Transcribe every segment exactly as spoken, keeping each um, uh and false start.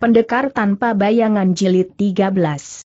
Pendekar tanpa bayangan jilid tiga belas.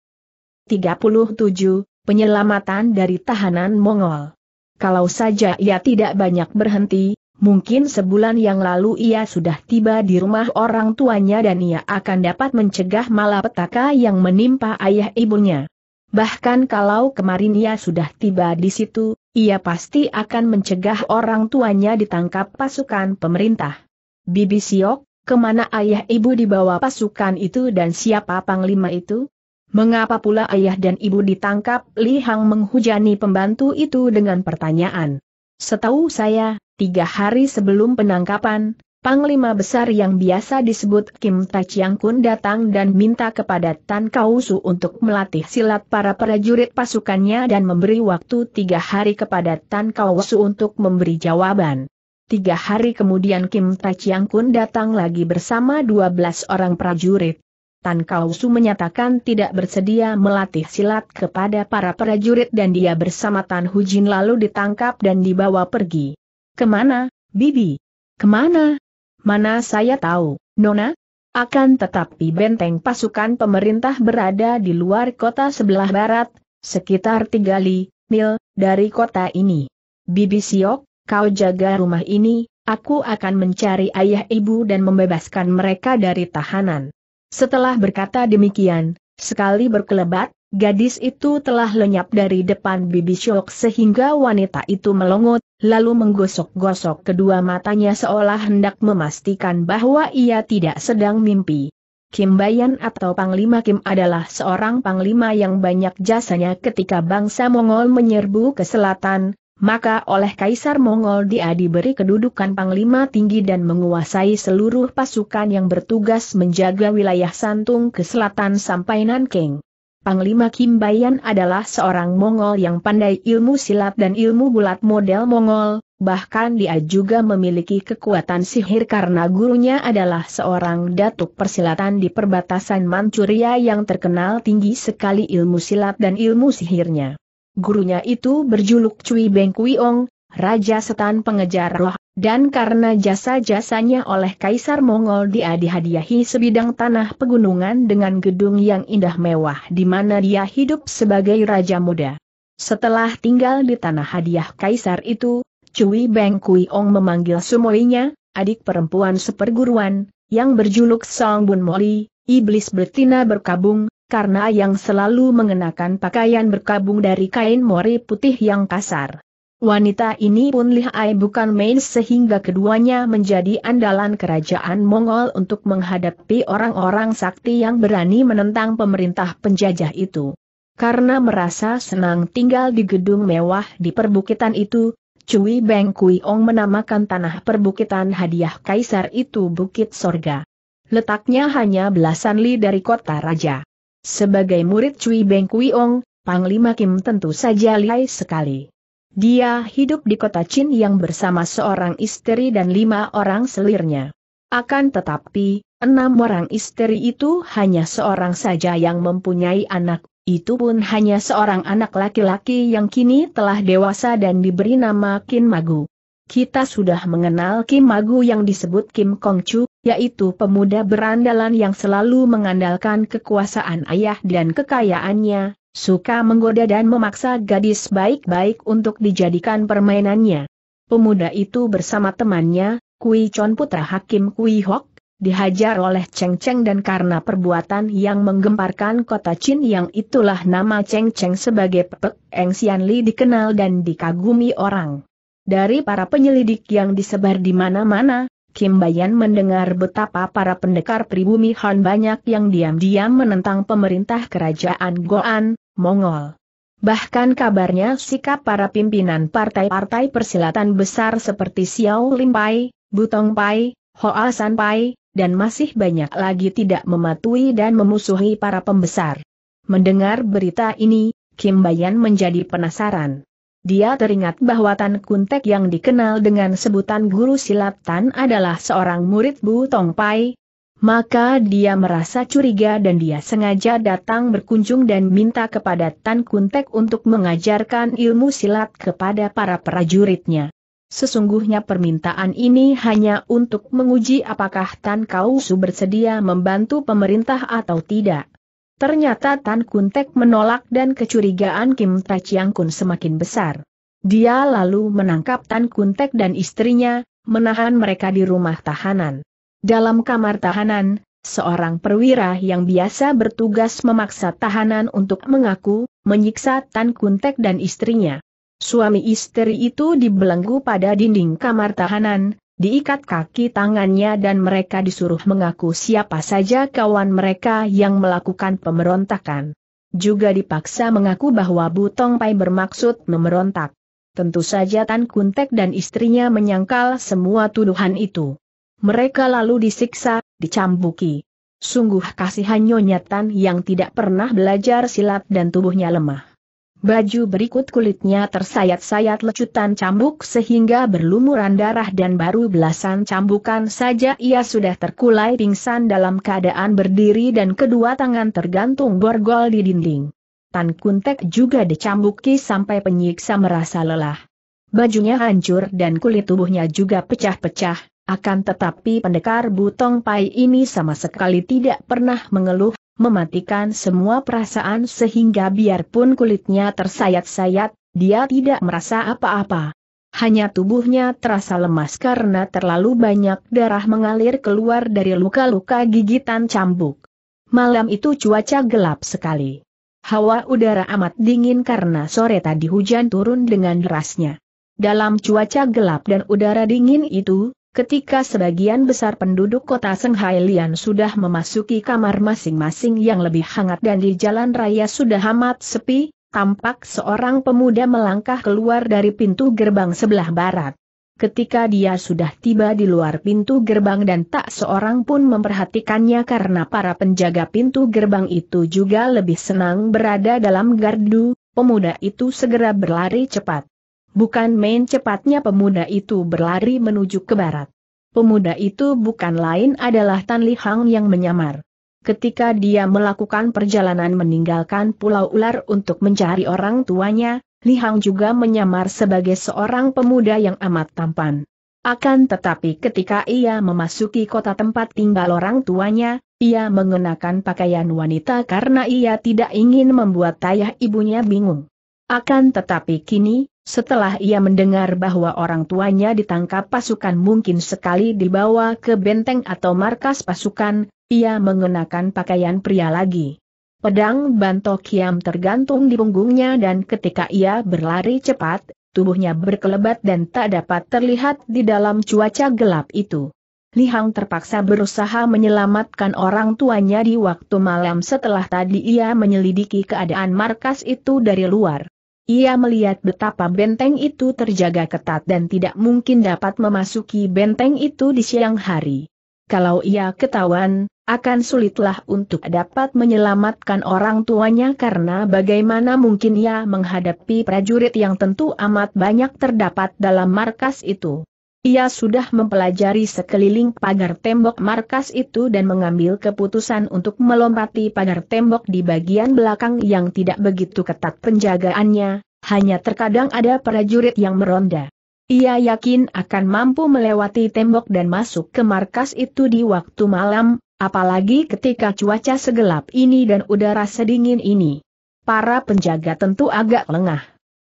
tiga puluh tujuh, penyelamatan dari tahanan Mongol. Kalau saja ia tidak banyak berhenti, mungkin sebulan yang lalu ia sudah tiba di rumah orang tuanya dan ia akan dapat mencegah malapetaka yang menimpa ayah ibunya. Bahkan kalau kemarin ia sudah tiba di situ, ia pasti akan mencegah orang tuanya ditangkap pasukan pemerintah. Bibi Siok, kemana ayah ibu dibawa pasukan itu dan siapa panglima itu? Mengapa pula ayah dan ibu ditangkap? Li Hang menghujani pembantu itu dengan pertanyaan. Setahu saya, tiga hari sebelum penangkapan, panglima besar yang biasa disebut Kim Tai Ciangkun datang dan minta kepada Tan Kauwsu untuk melatih silat para prajurit pasukannya dan memberi waktu tiga hari kepada Tan Kauwsu untuk memberi jawaban. Tiga hari kemudian Kim Tai Ciangkun datang lagi bersama dua belas orang prajurit. Tan Kauwsu menyatakan tidak bersedia melatih silat kepada para prajurit dan dia bersama Tan Hu Jin lalu ditangkap dan dibawa pergi. Kemana, Bibi? Kemana? Mana saya tahu, Nona? Akan tetapi benteng pasukan pemerintah berada di luar kota sebelah barat, sekitar tiga li, mil, dari kota ini. Bibi Siok, kau jaga rumah ini, aku akan mencari ayah ibu dan membebaskan mereka dari tahanan. Setelah berkata demikian, sekali berkelebat, gadis itu telah lenyap dari depan Bibi Siok sehingga wanita itu melongot, lalu menggosok-gosok kedua matanya seolah hendak memastikan bahwa ia tidak sedang mimpi. Kim Bayan atau Panglima Kim adalah seorang panglima yang banyak jasanya ketika bangsa Mongol menyerbu ke selatan. Maka oleh Kaisar Mongol dia diberi kedudukan panglima tinggi dan menguasai seluruh pasukan yang bertugas menjaga wilayah Shantung ke selatan sampai Nanking. Panglima Kim Bayan adalah seorang Mongol yang pandai ilmu silat dan ilmu bulat model Mongol, bahkan dia juga memiliki kekuatan sihir karena gurunya adalah seorang datuk persilatan di perbatasan Manchuria yang terkenal tinggi sekali ilmu silat dan ilmu sihirnya. Gurunya itu berjuluk Cui Beng Kui Ong, Raja Setan Pengejar Roh, dan karena jasa-jasanya oleh Kaisar Mongol dia dihadiahi sebidang tanah pegunungan dengan gedung yang indah mewah di mana dia hidup sebagai Raja Muda. Setelah tinggal di tanah hadiah Kaisar itu, Cui Beng Kui Ong memanggil sumoinya, adik perempuan seperguruan, yang berjuluk Song Bun Moli, iblis betina berkabung, karena yang selalu mengenakan pakaian berkabung dari kain mori putih yang kasar. Wanita ini pun lihai bukan main sehingga keduanya menjadi andalan kerajaan Mongol untuk menghadapi orang-orang sakti yang berani menentang pemerintah penjajah itu. Karena merasa senang tinggal di gedung mewah di perbukitan itu, Cui Beng Kui Ong menamakan tanah perbukitan hadiah Kaisar itu Bukit Sorga. Letaknya hanya belasan li dari kota raja. Sebagai murid Cui Beng Kui Ong, Panglima Kim tentu saja lihai sekali. Dia hidup di kota Cin-yang bersama seorang istri dan lima orang selirnya. Akan tetapi, enam orang istri itu hanya seorang saja yang mempunyai anak, itu pun hanya seorang anak laki-laki yang kini telah dewasa dan diberi nama Kin Magu. Kita sudah mengenal Kim Magu yang disebut Kim Kongcu, yaitu pemuda berandalan yang selalu mengandalkan kekuasaan ayah dan kekayaannya, suka menggoda dan memaksa gadis baik-baik untuk dijadikan permainannya. Pemuda itu bersama temannya, Kui Chon putra Hakim Kui Hok, dihajar oleh Cheng Cheng dan karena perbuatan yang menggemparkan kota Cin-yang itulah nama Cheng Cheng sebagai Pepek Eng Sian Li dikenal dan dikagumi orang. Dari para penyelidik yang disebar di mana-mana, Kim Bayan mendengar betapa para pendekar pribumi Han banyak yang diam-diam menentang pemerintah kerajaan Goan, Mongol. Bahkan kabarnya sikap para pimpinan partai-partai persilatan besar seperti Siauw Lim Pai, Bu Tong Pai, Hoa San Pai, dan masih banyak lagi tidak mematuhi dan memusuhi para pembesar. Mendengar berita ini, Kim Bayan menjadi penasaran. Dia teringat bahwa Tan Kuntek yang dikenal dengan sebutan guru silat Tan adalah seorang murid Bu Tong Pai. Maka dia merasa curiga dan dia sengaja datang berkunjung dan minta kepada Tan Kuntek untuk mengajarkan ilmu silat kepada para prajuritnya. Sesungguhnya permintaan ini hanya untuk menguji apakah Tan Kauwsu bersedia membantu pemerintah atau tidak. Ternyata Tan Kuntek menolak dan kecurigaan Kim Tai Ciangkun semakin besar. Dia lalu menangkap Tan Kuntek dan istrinya, menahan mereka di rumah tahanan. Dalam kamar tahanan, seorang perwira yang biasa bertugas memaksa tahanan untuk mengaku, menyiksa Tan Kuntek dan istrinya. Suami istri itu dibelenggu pada dinding kamar tahanan, diikat kaki tangannya dan mereka disuruh mengaku siapa saja kawan mereka yang melakukan pemberontakan. Juga dipaksa mengaku bahwa Bu Tong Pai bermaksud memberontak. Tentu saja Tan Kuntek dan istrinya menyangkal semua tuduhan itu. Mereka lalu disiksa, dicambuki. Sungguh kasihan Nyonya Tan yang tidak pernah belajar silat dan tubuhnya lemah. Baju berikut kulitnya tersayat-sayat lecutan cambuk sehingga berlumuran darah dan baru belasan cambukan saja ia sudah terkulai pingsan dalam keadaan berdiri dan kedua tangan tergantung borgol di dinding. Tan Kuntek juga dicambuki sampai penyiksa merasa lelah. Bajunya hancur dan kulit tubuhnya juga pecah-pecah. Akan tetapi pendekar Bu Tong Pai ini sama sekali tidak pernah mengeluh, mematikan semua perasaan sehingga biarpun kulitnya tersayat-sayat, dia tidak merasa apa-apa. Hanya tubuhnya terasa lemas karena terlalu banyak darah mengalir keluar dari luka-luka gigitan cambuk. Malam itu cuaca gelap sekali. Hawa udara amat dingin karena sore tadi hujan turun dengan derasnya. Dalam cuaca gelap dan udara dingin itu, ketika sebagian besar penduduk kota Siang-hai-lian sudah memasuki kamar masing-masing yang lebih hangat dan di jalan raya sudah amat sepi, tampak seorang pemuda melangkah keluar dari pintu gerbang sebelah barat. Ketika dia sudah tiba di luar pintu gerbang dan tak seorang pun memperhatikannya karena para penjaga pintu gerbang itu juga lebih senang berada dalam gardu, pemuda itu segera berlari cepat. Bukan main cepatnya pemuda itu berlari menuju ke barat. Pemuda itu bukan lain adalah Tan Li Hang yang menyamar. Ketika dia melakukan perjalanan meninggalkan Pulau Ular untuk mencari orang tuanya, Li Hang juga menyamar sebagai seorang pemuda yang amat tampan. Akan tetapi ketika ia memasuki kota tempat tinggal orang tuanya, ia mengenakan pakaian wanita karena ia tidak ingin membuat ayah ibunya bingung. Akan tetapi kini, setelah ia mendengar bahwa orang tuanya ditangkap pasukan mungkin sekali dibawa ke benteng atau markas pasukan, ia mengenakan pakaian pria lagi. Pedang Pantok Kiam tergantung di punggungnya dan ketika ia berlari cepat, tubuhnya berkelebat dan tak dapat terlihat di dalam cuaca gelap itu. Li Hang terpaksa berusaha menyelamatkan orang tuanya di waktu malam setelah tadi ia menyelidiki keadaan markas itu dari luar. Ia melihat betapa benteng itu terjaga ketat dan tidak mungkin dapat memasuki benteng itu di siang hari. Kalau ia ketahuan, akan sulitlah untuk dapat menyelamatkan orang tuanya karena bagaimana mungkin ia menghadapi prajurit yang tentu amat banyak terdapat dalam markas itu. Ia sudah mempelajari sekeliling pagar tembok markas itu dan mengambil keputusan untuk melompati pagar tembok di bagian belakang yang tidak begitu ketat penjagaannya, hanya terkadang ada prajurit yang meronda. Ia yakin akan mampu melewati tembok dan masuk ke markas itu di waktu malam, apalagi ketika cuaca segelap ini dan udara sedingin ini. Para penjaga tentu agak lengah.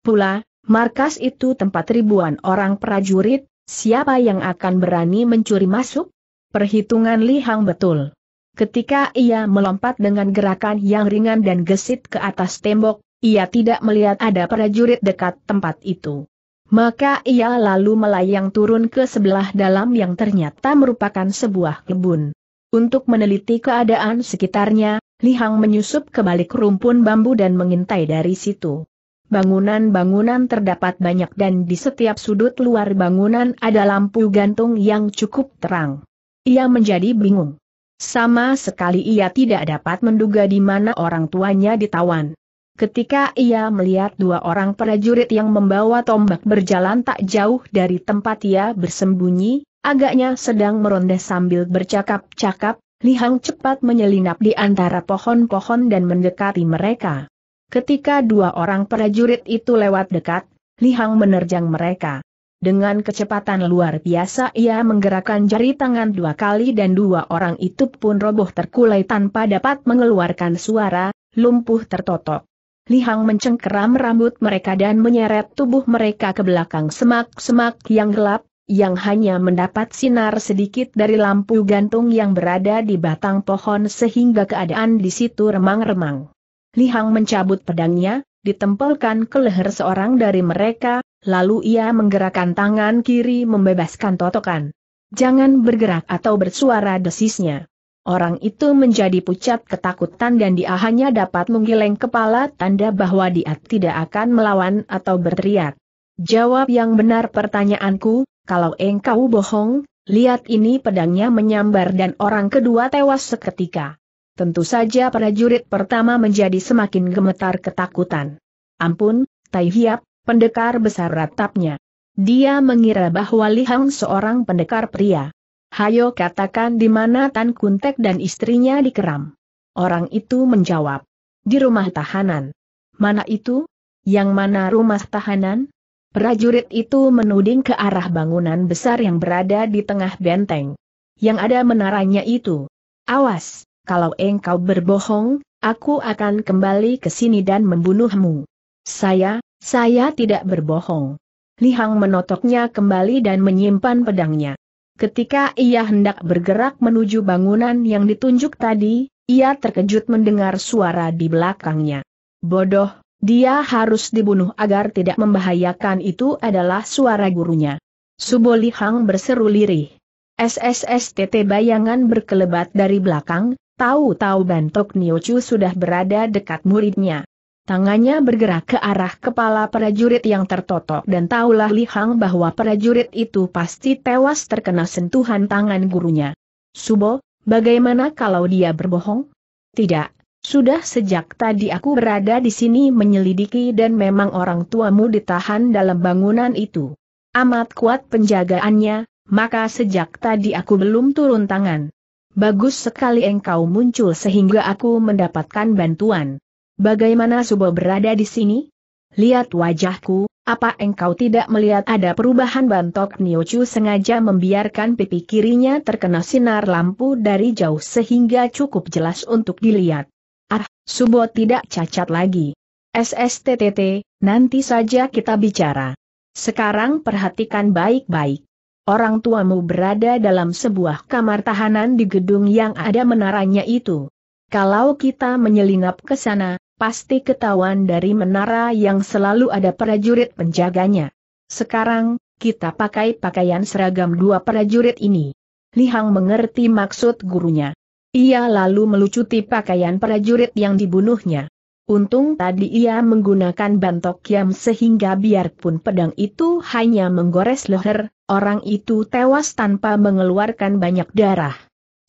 Pula, markas itu tempat ribuan orang prajurit. Siapa yang akan berani mencuri masuk? Perhitungan Li Hang betul. Ketika ia melompat dengan gerakan yang ringan dan gesit ke atas tembok, ia tidak melihat ada prajurit dekat tempat itu. Maka ia lalu melayang turun ke sebelah dalam yang ternyata merupakan sebuah kebun. Untuk meneliti keadaan sekitarnya, Li Hang menyusup ke balik rumpun bambu dan mengintai dari situ. Bangunan-bangunan terdapat banyak dan di setiap sudut luar bangunan ada lampu gantung yang cukup terang. Ia menjadi bingung. Sama sekali ia tidak dapat menduga di mana orang tuanya ditawan. Ketika ia melihat dua orang prajurit yang membawa tombak berjalan tak jauh dari tempat ia bersembunyi, agaknya sedang meronda sambil bercakap-cakap, Li Hang cepat menyelinap di antara pohon-pohon dan mendekati mereka. Ketika dua orang prajurit itu lewat dekat, Li Hang menerjang mereka. Dengan kecepatan luar biasa ia menggerakkan jari tangan dua kali dan dua orang itu pun roboh terkulai tanpa dapat mengeluarkan suara, lumpuh tertotok. Li Hang mencengkeram rambut mereka dan menyeret tubuh mereka ke belakang semak-semak yang gelap, yang hanya mendapat sinar sedikit dari lampu gantung yang berada di batang pohon sehingga keadaan di situ remang-remang. Li Hang mencabut pedangnya, ditempelkan ke leher seorang dari mereka, lalu ia menggerakkan tangan kiri membebaskan totokan. "Jangan bergerak atau bersuara," desisnya. Orang itu menjadi pucat ketakutan dan dia hanya dapat menggeleng kepala tanda bahwa dia tidak akan melawan atau berteriak. "Jawab yang benar pertanyaanku, kalau engkau bohong, lihat ini." Pedangnya menyambar dan orang kedua tewas seketika. Tentu saja prajurit pertama menjadi semakin gemetar ketakutan. "Ampun, Tai Hiap!" Pendekar besar ratapnya. Dia mengira bahwa Li Hang seorang pendekar pria. "Hayo katakan di mana Tan Kuntek dan istrinya dikeram." Orang itu menjawab, "Di rumah tahanan." "Mana itu? Yang mana rumah tahanan?" Prajurit itu menuding ke arah bangunan besar yang berada di tengah benteng. "Yang ada menaranya itu." "Awas, kalau engkau berbohong, aku akan kembali ke sini dan membunuhmu." Saya... Saya tidak berbohong." Li Hang menotoknya kembali dan menyimpan pedangnya. Ketika ia hendak bergerak menuju bangunan yang ditunjuk tadi, ia terkejut mendengar suara di belakangnya. Bodoh, dia harus dibunuh agar tidak membahayakan. Itu adalah suara gurunya. "Subo!" Li Hang berseru lirih. S S S T T bayangan berkelebat dari belakang, tahu-tahu Pantok Niocu sudah berada dekat muridnya. Tangannya bergerak ke arah kepala prajurit yang tertotok dan tahulah Li Hang bahwa prajurit itu pasti tewas terkena sentuhan tangan gurunya. "Subo, bagaimana kalau dia berbohong?" "Tidak, sudah sejak tadi aku berada di sini menyelidiki dan memang orang tuamu ditahan dalam bangunan itu. Amat kuat penjagaannya, maka sejak tadi aku belum turun tangan." "Bagus sekali engkau muncul sehingga aku mendapatkan bantuan. Bagaimana Subo berada di sini? Lihat wajahku, apa engkau tidak melihat ada perubahan?" Pantok Niocu sengaja membiarkan pipi kirinya terkena sinar lampu dari jauh sehingga cukup jelas untuk dilihat. "Ah, Subo tidak cacat lagi. S S T T T, nanti saja kita bicara. Sekarang perhatikan baik-baik. Orang tuamu berada dalam sebuah kamar tahanan di gedung yang ada menaranya itu. Kalau kita menyelinap ke sana, pasti ketahuan dari menara yang selalu ada prajurit penjaganya. Sekarang, kita pakai pakaian seragam dua prajurit ini." Li Hang mengerti maksud gurunya. Ia lalu melucuti pakaian prajurit yang dibunuhnya. Untung tadi ia menggunakan Pantok Kiam sehingga biarpun pedang itu hanya menggores leher, orang itu tewas tanpa mengeluarkan banyak darah.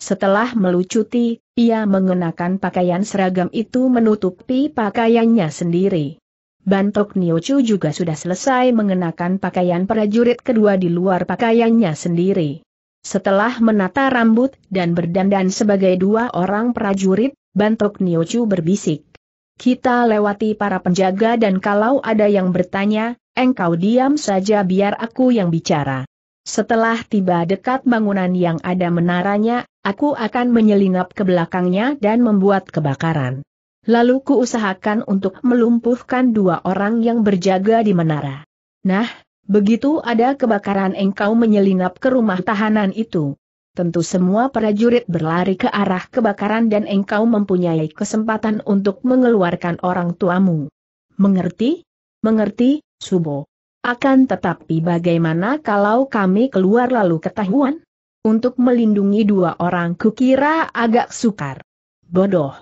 Setelah melucuti, ia mengenakan pakaian seragam itu menutupi pakaiannya sendiri. Pantok Niocu juga sudah selesai mengenakan pakaian prajurit kedua di luar pakaiannya sendiri. Setelah menata rambut dan berdandan sebagai dua orang prajurit, Pantok Niocu berbisik, "Kita lewati para penjaga dan kalau ada yang bertanya, engkau diam saja biar aku yang bicara. Setelah tiba dekat bangunan yang ada menaranya, aku akan menyelinap ke belakangnya dan membuat kebakaran. Lalu kuusahakan untuk melumpuhkan dua orang yang berjaga di menara. Nah, begitu ada kebakaran engkau menyelinap ke rumah tahanan itu. Tentu semua prajurit berlari ke arah kebakaran dan engkau mempunyai kesempatan untuk mengeluarkan orang tuamu. Mengerti? Mengerti, Subo. Akan tetapi bagaimana kalau kami keluar lalu ketahuan? Untuk melindungi dua orang kukira agak sukar." "Bodoh.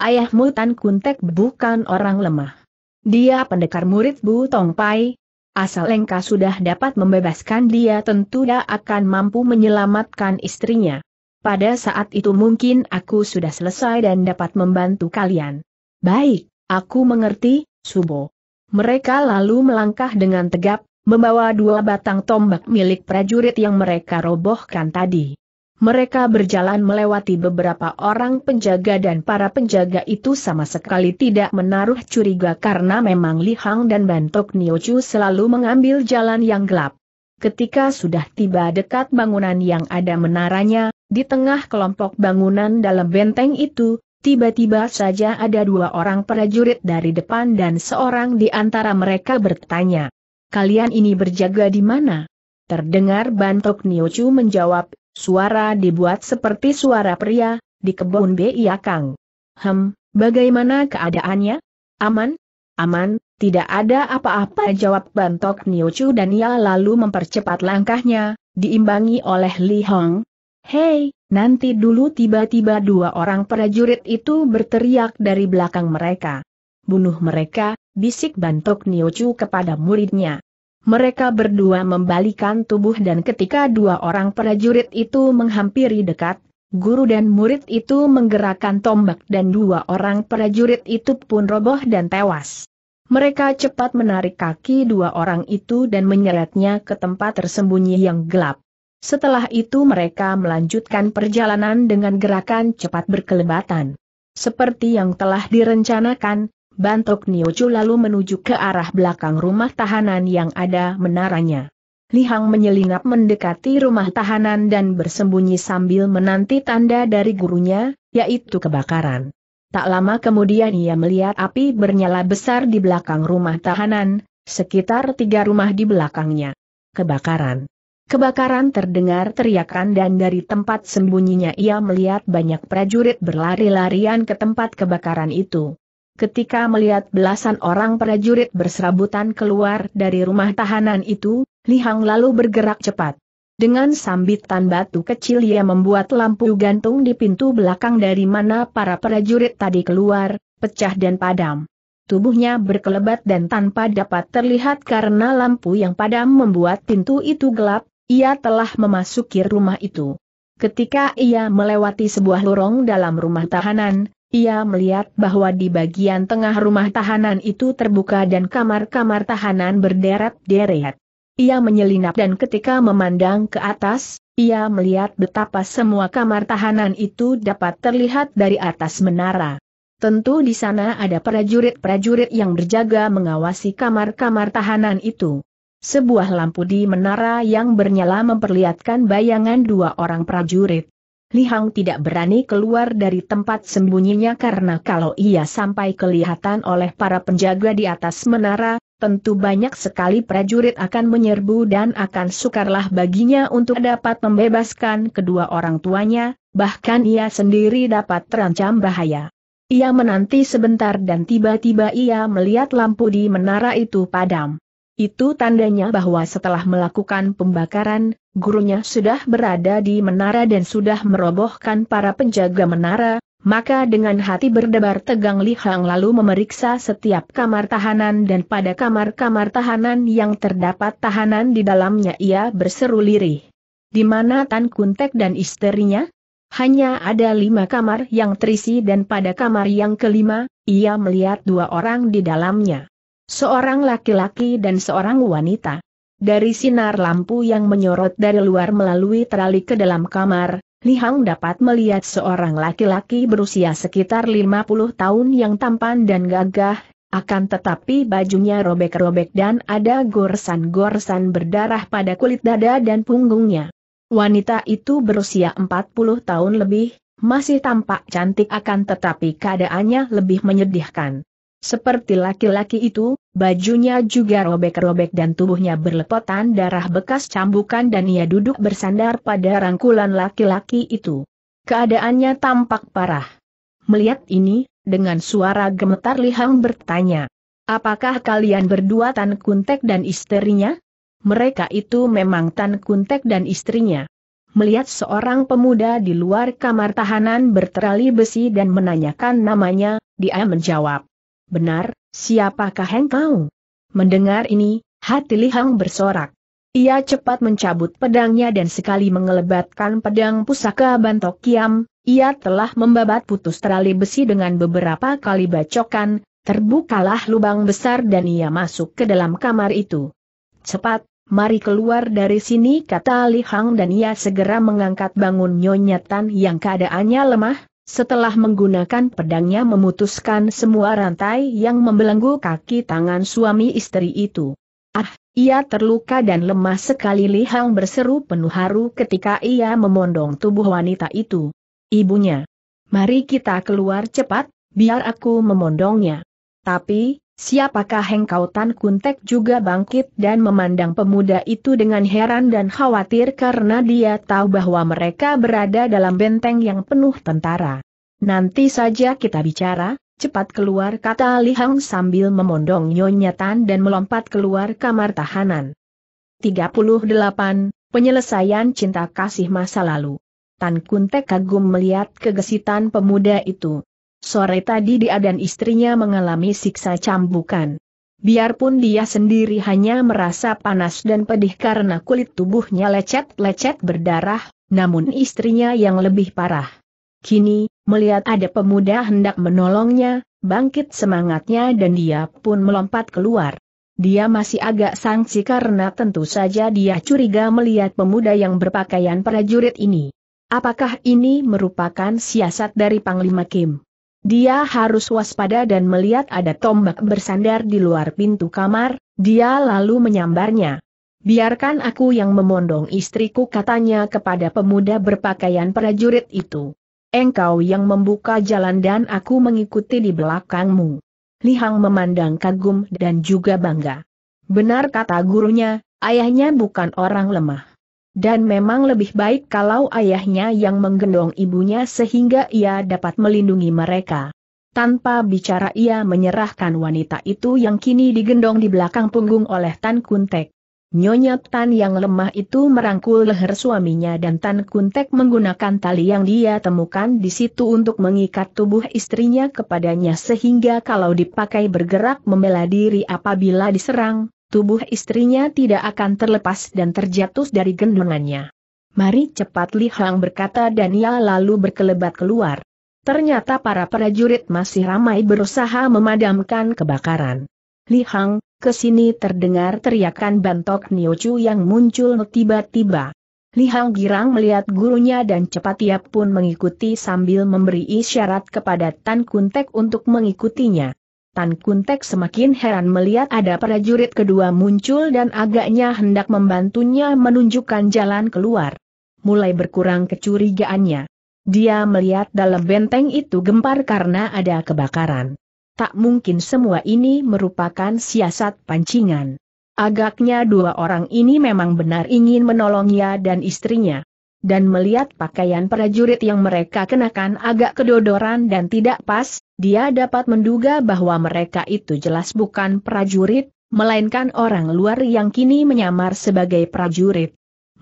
Ayahmu Tan Kuntek bukan orang lemah. Dia pendekar murid Bu Tong Pai. Asal engkau sudah dapat membebaskan dia tentu dia akan mampu menyelamatkan istrinya. Pada saat itu mungkin aku sudah selesai dan dapat membantu kalian." "Baik, aku mengerti, Subo." Mereka lalu melangkah dengan tegap, membawa dua batang tombak milik prajurit yang mereka robohkan tadi. Mereka berjalan melewati beberapa orang penjaga dan para penjaga itu sama sekali tidak menaruh curiga karena memang Li Hang dan Pantok Niocu selalu mengambil jalan yang gelap. Ketika sudah tiba dekat bangunan yang ada menaranya, di tengah kelompok bangunan dalam benteng itu, tiba-tiba saja ada dua orang prajurit dari depan dan seorang di antara mereka bertanya, "Kalian ini berjaga di mana?" Terdengar Pantok Niocu menjawab, suara dibuat seperti suara pria, "Di kebun Biakang." "Hem, bagaimana keadaannya? Aman?" "Aman, tidak ada apa-apa," jawab Pantok Niocu, dan ia lalu mempercepat langkahnya, diimbangi oleh Li Hang. "Hei, nanti dulu!" Tiba-tiba dua orang prajurit itu berteriak dari belakang mereka. "Bunuh mereka," bisik Pantok Niocu kepada muridnya. Mereka berdua membalikan tubuh, dan ketika dua orang prajurit itu menghampiri dekat, guru dan murid itu menggerakkan tombak dan dua orang prajurit itu pun roboh dan tewas. Mereka cepat menarik kaki dua orang itu dan menyeretnya ke tempat tersembunyi yang gelap. Setelah itu mereka melanjutkan perjalanan dengan gerakan cepat berkelebatan. Seperti yang telah direncanakan, Pantok Niocu lalu menuju ke arah belakang rumah tahanan yang ada menaranya. Li Hang menyelinap mendekati rumah tahanan dan bersembunyi sambil menanti tanda dari gurunya, yaitu kebakaran. Tak lama kemudian ia melihat api bernyala besar di belakang rumah tahanan, sekitar tiga rumah di belakangnya. "Kebakaran! Kebakaran!" terdengar teriakan, dan dari tempat sembunyinya ia melihat banyak prajurit berlari-larian ke tempat kebakaran itu. Ketika melihat belasan orang prajurit berserabutan keluar dari rumah tahanan itu, Li Hang lalu bergerak cepat. Dengan sambitan batu kecil ia membuat lampu gantung di pintu belakang dari mana para prajurit tadi keluar, pecah dan padam. Tubuhnya berkelebat dan tanpa dapat terlihat karena lampu yang padam membuat pintu itu gelap. Ia telah memasuki rumah itu. Ketika ia melewati sebuah lorong dalam rumah tahanan, ia melihat bahwa di bagian tengah rumah tahanan itu terbuka dan kamar-kamar tahanan berderet-deret. Ia menyelinap, dan ketika memandang ke atas, ia melihat betapa semua kamar tahanan itu dapat terlihat dari atas menara. Tentu di sana ada prajurit-prajurit yang berjaga mengawasi kamar-kamar tahanan itu. Sebuah lampu di menara yang bernyala memperlihatkan bayangan dua orang prajurit. Li Hang tidak berani keluar dari tempat sembunyinya karena kalau ia sampai kelihatan oleh para penjaga di atas menara, tentu banyak sekali prajurit akan menyerbu dan akan sukarlah baginya untuk dapat membebaskan kedua orang tuanya, bahkan ia sendiri dapat terancam bahaya. Ia menanti sebentar dan tiba-tiba ia melihat lampu di menara itu padam. Itu tandanya bahwa setelah melakukan pembakaran, gurunya sudah berada di menara dan sudah merobohkan para penjaga menara, maka dengan hati berdebar tegang Li Hang lalu memeriksa setiap kamar tahanan, dan pada kamar-kamar tahanan yang terdapat tahanan di dalamnya ia berseru lirih. "Di mana Tan Kuntek dan istrinya?" Hanya ada lima kamar yang terisi, dan pada kamar yang kelima, ia melihat dua orang di dalamnya. Seorang laki-laki dan seorang wanita. Dari sinar lampu yang menyorot dari luar melalui terali ke dalam kamar, Li Hang dapat melihat seorang laki-laki berusia sekitar lima puluh tahun yang tampan dan gagah, akan tetapi bajunya robek-robek dan ada goresan-goresan berdarah pada kulit dada dan punggungnya. Wanita itu berusia empat puluh tahun lebih, masih tampak cantik akan tetapi keadaannya lebih menyedihkan. Seperti laki-laki itu, bajunya juga robek-robek dan tubuhnya berlepotan darah bekas cambukan, dan ia duduk bersandar pada rangkulan laki-laki itu. Keadaannya tampak parah. Melihat ini, dengan suara gemetar Li Hang bertanya, "Apakah kalian berdua Tan Kuntek dan istrinya?" "Mereka itu memang Tan Kuntek dan istrinya." Melihat seorang pemuda di luar kamar tahanan berterali besi dan menanyakan namanya, dia menjawab, "Benar, siapakah engkau?" Mendengar ini, hati Li Hang bersorak. Ia cepat mencabut pedangnya dan sekali mengelebatkan pedang pusaka Pantok Kiam, ia telah membabat putus terali besi dengan beberapa kali bacokan, terbukalah lubang besar dan ia masuk ke dalam kamar itu. "Cepat, mari keluar dari sini," kata Li Hang, dan ia segera mengangkat bangun Nyonya Tan yang keadaannya lemah. Setelah menggunakan pedangnya memutuskan semua rantai yang membelenggu kaki tangan suami istri itu. Ah, ia terluka dan lemah sekali. Li Hang berseru penuh haru ketika ia memondong tubuh wanita itu. Ibunya. Mari kita keluar cepat, biar aku memondongnya. Tapi, siapakah Heng Kau? Tan Kuntek juga bangkit dan memandang pemuda itu dengan heran dan khawatir karena dia tahu bahwa mereka berada dalam benteng yang penuh tentara. Nanti saja kita bicara. Cepat keluar, kata Li Hang sambil memondong Nyonya Tan dan melompat keluar kamar tahanan. tiga puluh delapan. Penyelesaian cinta kasih masa lalu. Tan Kuntek kagum melihat kegesitan pemuda itu. Sore tadi dia dan istrinya mengalami siksa cambukan. Biarpun dia sendiri hanya merasa panas dan pedih karena kulit tubuhnya lecet-lecet berdarah, namun istrinya yang lebih parah. Kini, melihat ada pemuda hendak menolongnya, bangkit semangatnya dan dia pun melompat keluar. Dia masih agak sangsi karena tentu saja dia curiga melihat pemuda yang berpakaian prajurit ini. Apakah ini merupakan siasat dari Panglima Kim? Dia harus waspada dan melihat ada tombak bersandar di luar pintu kamar, dia lalu menyambarnya. Biarkan aku yang memondong istriku, katanya kepada pemuda berpakaian prajurit itu. Engkau yang membuka jalan dan aku mengikuti di belakangmu. Li Hang memandang kagum dan juga bangga. Benar kata gurunya, ayahnya bukan orang lemah. Dan memang lebih baik kalau ayahnya yang menggendong ibunya sehingga ia dapat melindungi mereka. Tanpa bicara ia menyerahkan wanita itu yang kini digendong di belakang punggung oleh Tan Kuntek. Nyonya Tan yang lemah itu merangkul leher suaminya dan Tan Kuntek menggunakan tali yang dia temukan di situ untuk mengikat tubuh istrinya kepadanya sehingga kalau dipakai bergerak membela diri apabila diserang, tubuh istrinya tidak akan terlepas dan terjatuh dari gendongannya. Mari cepat, Li Hang berkata dan ia lalu berkelebat keluar. Ternyata para prajurit masih ramai berusaha memadamkan kebakaran. Li Hang, kesini, terdengar teriakan Pantok Niocu yang muncul tiba-tiba. Li Hang girang melihat gurunya dan cepat ia pun mengikuti sambil memberi isyarat kepada Tan Kuntek untuk mengikutinya. Tan Kuntek semakin heran melihat ada prajurit kedua muncul dan agaknya hendak membantunya menunjukkan jalan keluar. Mulai berkurang kecurigaannya. Dia melihat dalam benteng itu gempar karena ada kebakaran. Tak mungkin semua ini merupakan siasat pancingan. Agaknya dua orang ini memang benar ingin menolongnya dan istrinya. Dan melihat pakaian prajurit yang mereka kenakan agak kedodoran dan tidak pas, dia dapat menduga bahwa mereka itu jelas bukan prajurit, melainkan orang luar yang kini menyamar sebagai prajurit.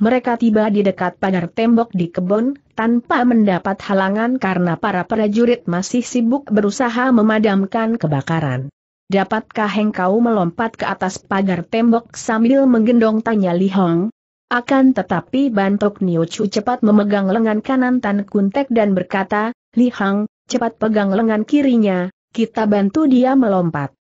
Mereka tiba di dekat pagar tembok di kebun, tanpa mendapat halangan karena para prajurit masih sibuk berusaha memadamkan kebakaran. Dapatkah engkau melompat ke atas pagar tembok sambil menggendong, tanya Li Hang? Akan tetapi Pantok Niocu cepat memegang lengan kanan Tan Kuntek dan berkata, Li Hang, cepat pegang lengan kirinya, kita bantu dia melompat.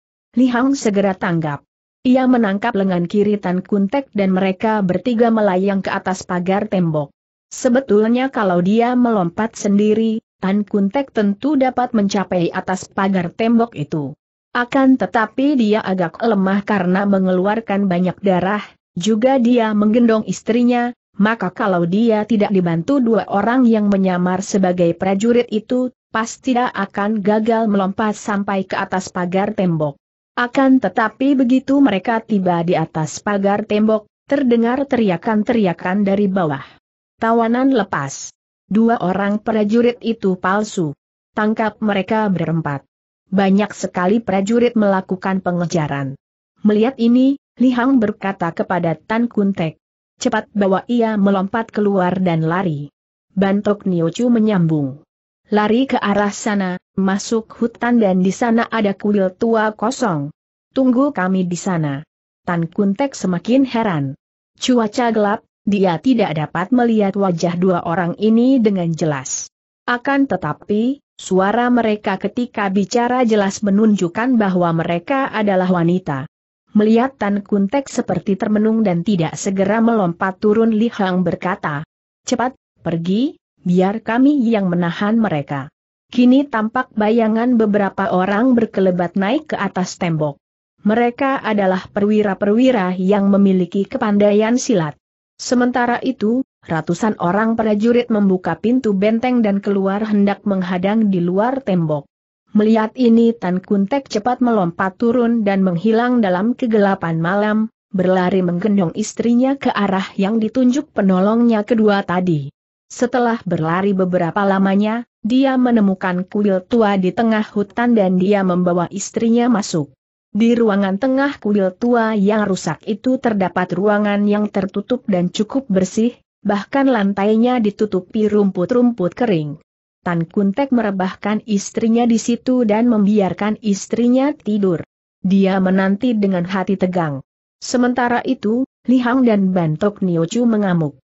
Li Hang segera tanggap. Ia menangkap lengan kiri Tan Kuntek dan mereka bertiga melayang ke atas pagar tembok. Sebetulnya kalau dia melompat sendiri, Tan Kuntek tentu dapat mencapai atas pagar tembok itu. Akan tetapi dia agak lemah karena mengeluarkan banyak darah, juga dia menggendong istrinya, maka kalau dia tidak dibantu dua orang yang menyamar sebagai prajurit itu, pasti dia akan gagal melompat sampai ke atas pagar tembok. Akan tetapi begitu mereka tiba di atas pagar tembok, terdengar teriakan-teriakan dari bawah. Tawanan lepas. Dua orang prajurit itu palsu. Tangkap mereka berempat. Banyak sekali prajurit melakukan pengejaran. Melihat ini, Li Hang berkata kepada Tan Kuntek. Cepat bawa ia melompat keluar dan lari. Pantok Niocu menyambung. Lari ke arah sana, masuk hutan dan di sana ada kuil tua kosong. Tunggu kami di sana. Tan Kuntek semakin heran. Cuaca gelap, dia tidak dapat melihat wajah dua orang ini dengan jelas. Akan tetapi, suara mereka ketika bicara jelas menunjukkan bahwa mereka adalah wanita. Melihat Tan Kuntek seperti termenung dan tidak segera melompat turun, Li Hang berkata, "Cepat, pergi. Biar kami yang menahan mereka." Kini tampak bayangan beberapa orang berkelebat naik ke atas tembok. Mereka adalah perwira-perwira yang memiliki kepandaian silat. Sementara itu, ratusan orang prajurit membuka pintu benteng dan keluar hendak menghadang di luar tembok. Melihat ini Tan Kuntek cepat melompat turun dan menghilang dalam kegelapan malam, berlari menggendong istrinya ke arah yang ditunjuk penolongnya kedua tadi. Setelah berlari beberapa lamanya, dia menemukan kuil tua di tengah hutan dan dia membawa istrinya masuk. Di ruangan tengah kuil tua yang rusak itu terdapat ruangan yang tertutup dan cukup bersih, bahkan lantainya ditutupi rumput-rumput kering. Tan Kuntek merebahkan istrinya di situ dan membiarkan istrinya tidur. Dia menanti dengan hati tegang. Sementara itu, Li Hang dan Pantok Niocu mengamuk.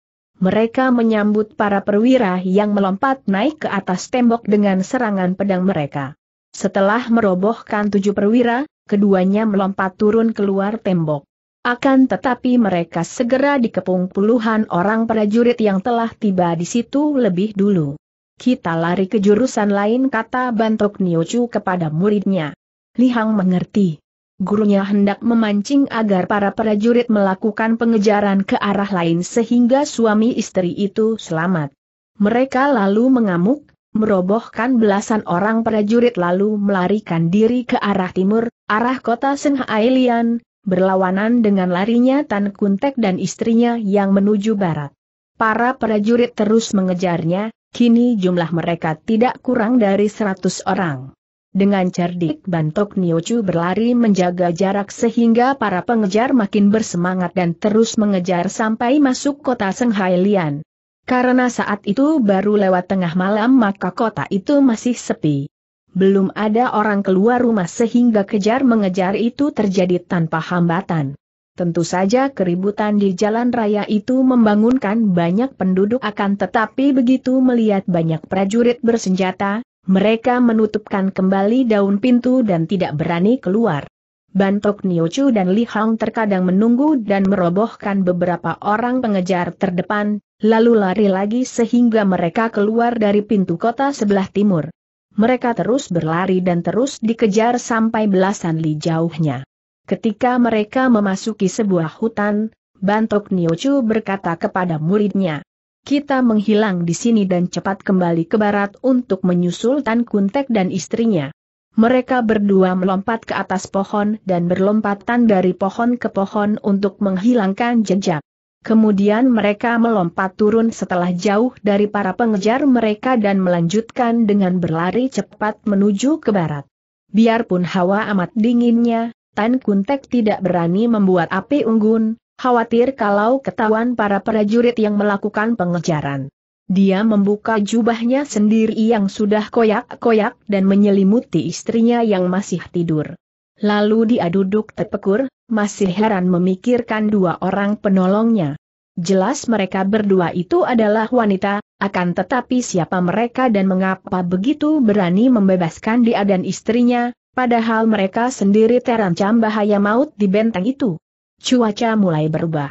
Mereka menyambut para perwira yang melompat naik ke atas tembok dengan serangan pedang mereka. Setelah merobohkan tujuh perwira, keduanya melompat turun keluar tembok. Akan tetapi mereka segera dikepung puluhan orang prajurit yang telah tiba di situ lebih dulu. "Kita lari ke jurusan lain," kata Pantok Niocu kepada muridnya. Li Hang mengerti. Gurunya hendak memancing agar para prajurit melakukan pengejaran ke arah lain sehingga suami istri itu selamat. Mereka lalu mengamuk, merobohkan belasan orang prajurit lalu melarikan diri ke arah timur, arah kota Siang-hai-lian, berlawanan dengan larinya Tan Kuntek dan istrinya yang menuju barat. Para prajurit terus mengejarnya, kini jumlah mereka tidak kurang dari seratus orang. Dengan cerdik Pantok Niocu berlari menjaga jarak sehingga para pengejar makin bersemangat dan terus mengejar sampai masuk kota Siang-hai-lian. Karena saat itu baru lewat tengah malam maka kota itu masih sepi. Belum ada orang keluar rumah sehingga kejar mengejar itu terjadi tanpa hambatan. Tentu saja keributan di jalan raya itu membangunkan banyak penduduk, akan tetapi begitu melihat banyak prajurit bersenjata, mereka menutupkan kembali daun pintu dan tidak berani keluar. Pantok Niocu dan Li Hang terkadang menunggu dan merobohkan beberapa orang pengejar terdepan, lalu lari lagi sehingga mereka keluar dari pintu kota sebelah timur. Mereka terus berlari dan terus dikejar sampai belasan li jauhnya. Ketika mereka memasuki sebuah hutan, Pantok Niocu berkata kepada muridnya, "Kita menghilang di sini dan cepat kembali ke barat untuk menyusul Tan Kuntek dan istrinya." Mereka berdua melompat ke atas pohon dan berlompatan dari pohon ke pohon untuk menghilangkan jejak. Kemudian mereka melompat turun setelah jauh dari para pengejar mereka dan melanjutkan dengan berlari cepat menuju ke barat. Biarpun hawa amat dinginnya, Tan Kuntek tidak berani membuat api unggun, khawatir kalau ketahuan para prajurit yang melakukan pengejaran. Dia membuka jubahnya sendiri yang sudah koyak-koyak dan menyelimuti istrinya yang masih tidur. Lalu dia duduk terpekur, masih heran memikirkan dua orang penolongnya. Jelas mereka berdua itu adalah wanita, akan tetapi siapa mereka dan mengapa begitu berani membebaskan dia dan istrinya, padahal mereka sendiri terancam bahaya maut di benteng itu. Cuaca mulai berubah.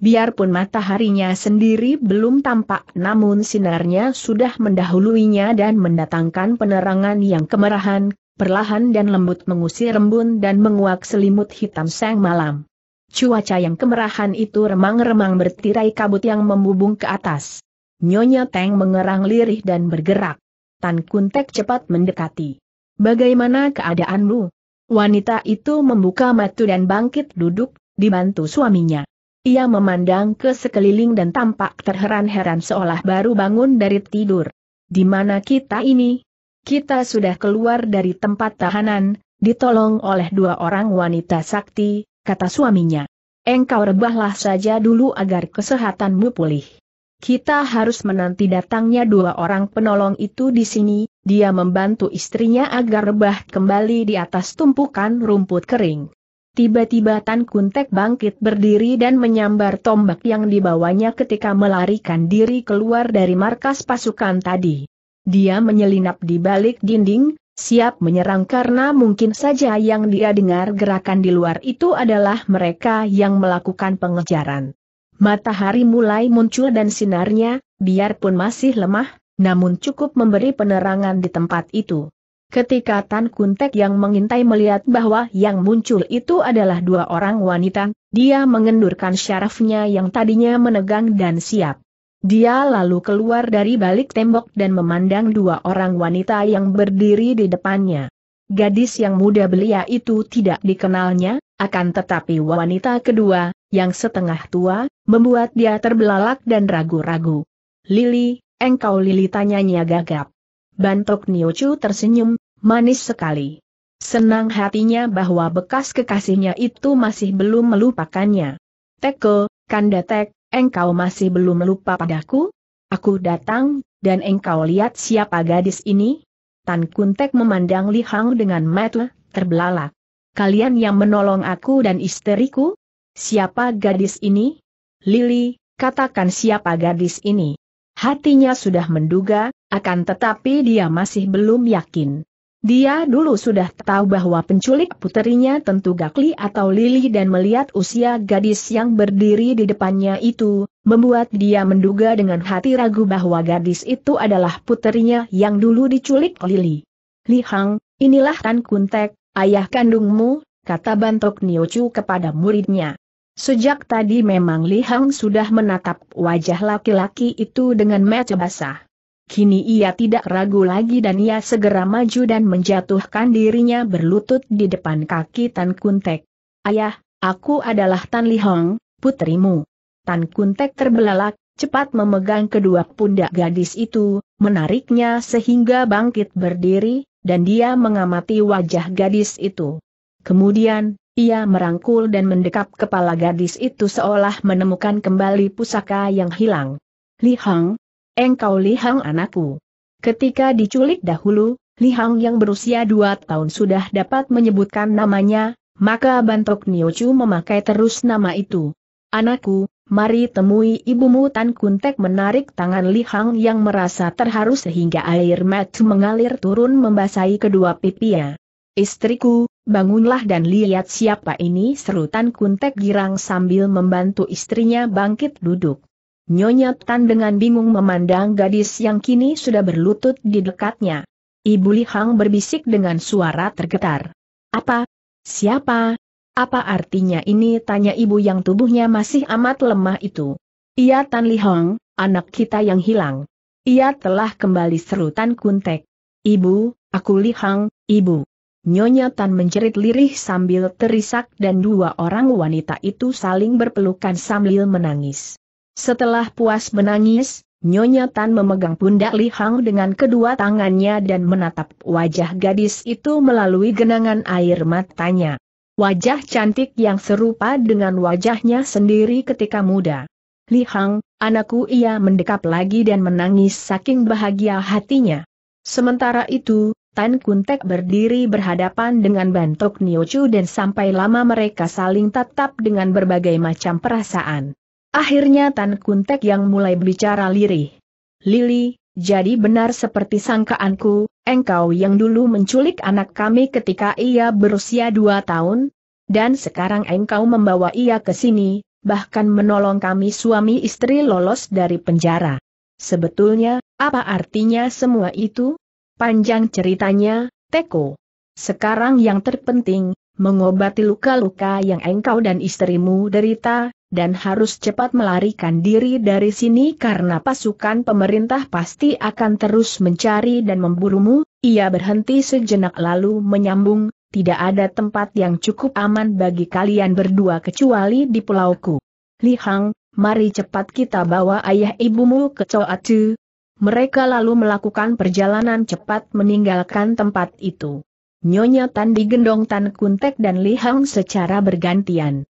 Biarpun mataharinya sendiri belum tampak, namun sinarnya sudah mendahuluinya dan mendatangkan penerangan yang kemerahan, perlahan dan lembut mengusir embun dan menguak selimut hitam sang malam. Cuaca yang kemerahan itu remang-remang bertirai kabut yang membubung ke atas. Nyonya Teng mengerang lirih dan bergerak. Tan Kuntek cepat mendekati. "Bagaimana keadaanmu?" Wanita itu membuka mata dan bangkit duduk, dibantu suaminya. Ia memandang ke sekeliling dan tampak terheran-heran seolah baru bangun dari tidur. "Di mana kita ini? Kita sudah keluar dari tempat tahanan, ditolong oleh dua orang wanita sakti," kata suaminya. "Engkau rebahlah saja dulu agar kesehatanmu pulih. Kita harus menanti datangnya dua orang penolong itu di sini." Dia membantu istrinya agar rebah kembali di atas tumpukan rumput kering. Tiba-tiba Tan Kuntek bangkit berdiri dan menyambar tombak yang dibawanya ketika melarikan diri keluar dari markas pasukan tadi. Dia menyelinap di balik dinding, siap menyerang karena mungkin saja yang dia dengar gerakan di luar itu adalah mereka yang melakukan pengejaran. Matahari mulai muncul dan sinarnya, biarpun masih lemah, namun cukup memberi penerangan di tempat itu. Ketika Tan Kuntek yang mengintai melihat bahwa yang muncul itu adalah dua orang wanita, dia mengendurkan syarafnya yang tadinya menegang dan siap. Dia lalu keluar dari balik tembok dan memandang dua orang wanita yang berdiri di depannya. Gadis yang muda belia itu tidak dikenalnya, akan tetapi wanita kedua, yang setengah tua, membuat dia terbelalak dan ragu-ragu. "Lili, engkau Lili?" tanyanya gagap. Pantok Niocu tersenyum, manis sekali. Senang hatinya bahwa bekas kekasihnya itu masih belum melupakannya. "Teko, Kandatek, engkau masih belum lupa padaku? Aku datang, dan engkau lihat siapa gadis ini?" Tan Kuntek memandang Li Hang dengan mata terbelalak. "Kalian yang menolong aku dan istriku? Siapa gadis ini? Lili, katakan siapa gadis ini." Hatinya sudah menduga, akan tetapi dia masih belum yakin. Dia dulu sudah tahu bahwa penculik puterinya tentu Gak Li atau Lili, dan melihat usia gadis yang berdiri di depannya itu, membuat dia menduga dengan hati ragu bahwa gadis itu adalah puterinya yang dulu diculik Lili. "Li Hang, inilah Tan Kuntek, ayah kandungmu," kata Pantok Niocu kepada muridnya. Sejak tadi memang Li Hang sudah menatap wajah laki-laki itu dengan mata basah. Kini ia tidak ragu lagi dan ia segera maju dan menjatuhkan dirinya berlutut di depan kaki Tan Kuntek. "Ayah, aku adalah Tan Li Hang, putrimu." Tan Kuntek terbelalak, cepat memegang kedua pundak gadis itu, menariknya sehingga bangkit berdiri, dan dia mengamati wajah gadis itu. Kemudian, ia merangkul dan mendekap kepala gadis itu seolah menemukan kembali pusaka yang hilang. "Li Hang, engkau Li Hang anakku." Ketika diculik dahulu, Li Hang yang berusia dua tahun sudah dapat menyebutkan namanya, maka Pantok Niocu memakai terus nama itu. "Anakku, mari temui ibumu." Tan Kuntek menarik tangan Li Hang yang merasa terharu sehingga air mata mengalir turun membasahi kedua pipinya. "Istriku, bangunlah dan lihat siapa ini," seru Tan Kuntek girang sambil membantu istrinya bangkit duduk. Nyonya Tan dengan bingung memandang gadis yang kini sudah berlutut di dekatnya. Ibu Li Hang berbisik dengan suara tergetar. "Apa? Siapa? Apa artinya ini?" tanya ibu yang tubuhnya masih amat lemah itu. "Ia Tan Li Hang, anak kita yang hilang. Ia telah kembali," seru Tan Kuntek. "Ibu, aku Li Hang, ibu." Nyonya Tan menjerit lirih sambil terisak dan dua orang wanita itu saling berpelukan sambil menangis. Setelah puas menangis, Nyonya Tan memegang pundak Li Hang dengan kedua tangannya dan menatap wajah gadis itu melalui genangan air matanya. Wajah cantik yang serupa dengan wajahnya sendiri ketika muda. "Li Hang, anakku," ia mendekap lagi dan menangis saking bahagia hatinya. Sementara itu, Tan Kuntek berdiri berhadapan dengan Pantok Niocu dan sampai lama mereka saling tatap dengan berbagai macam perasaan. Akhirnya Tan Kuntek yang mulai bicara lirih. "Lili, jadi benar seperti sangkaanku, engkau yang dulu menculik anak kami ketika ia berusia dua tahun? Dan sekarang engkau membawa ia ke sini, bahkan menolong kami suami istri lolos dari penjara. Sebetulnya, apa artinya semua itu? Panjang ceritanya, Teko. Sekarang yang terpenting, mengobati luka-luka yang engkau dan istrimu derita, dan harus cepat melarikan diri dari sini karena pasukan pemerintah pasti akan terus mencari dan memburumu." Ia berhenti sejenak lalu menyambung, "Tidak ada tempat yang cukup aman bagi kalian berdua kecuali di pulauku. Li Hang, mari cepat kita bawa ayah ibumu ke Cao Atu." Mereka lalu melakukan perjalanan cepat meninggalkan tempat itu. Nyonya Tan digendong Tan Kuntek dan Li Hang secara bergantian.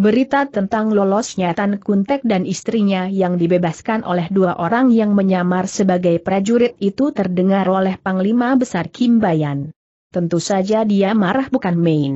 Berita tentang lolosnya Tan Kuntek dan istrinya yang dibebaskan oleh dua orang yang menyamar sebagai prajurit itu terdengar oleh Panglima Besar Kim Bayan. Tentu saja dia marah bukan main.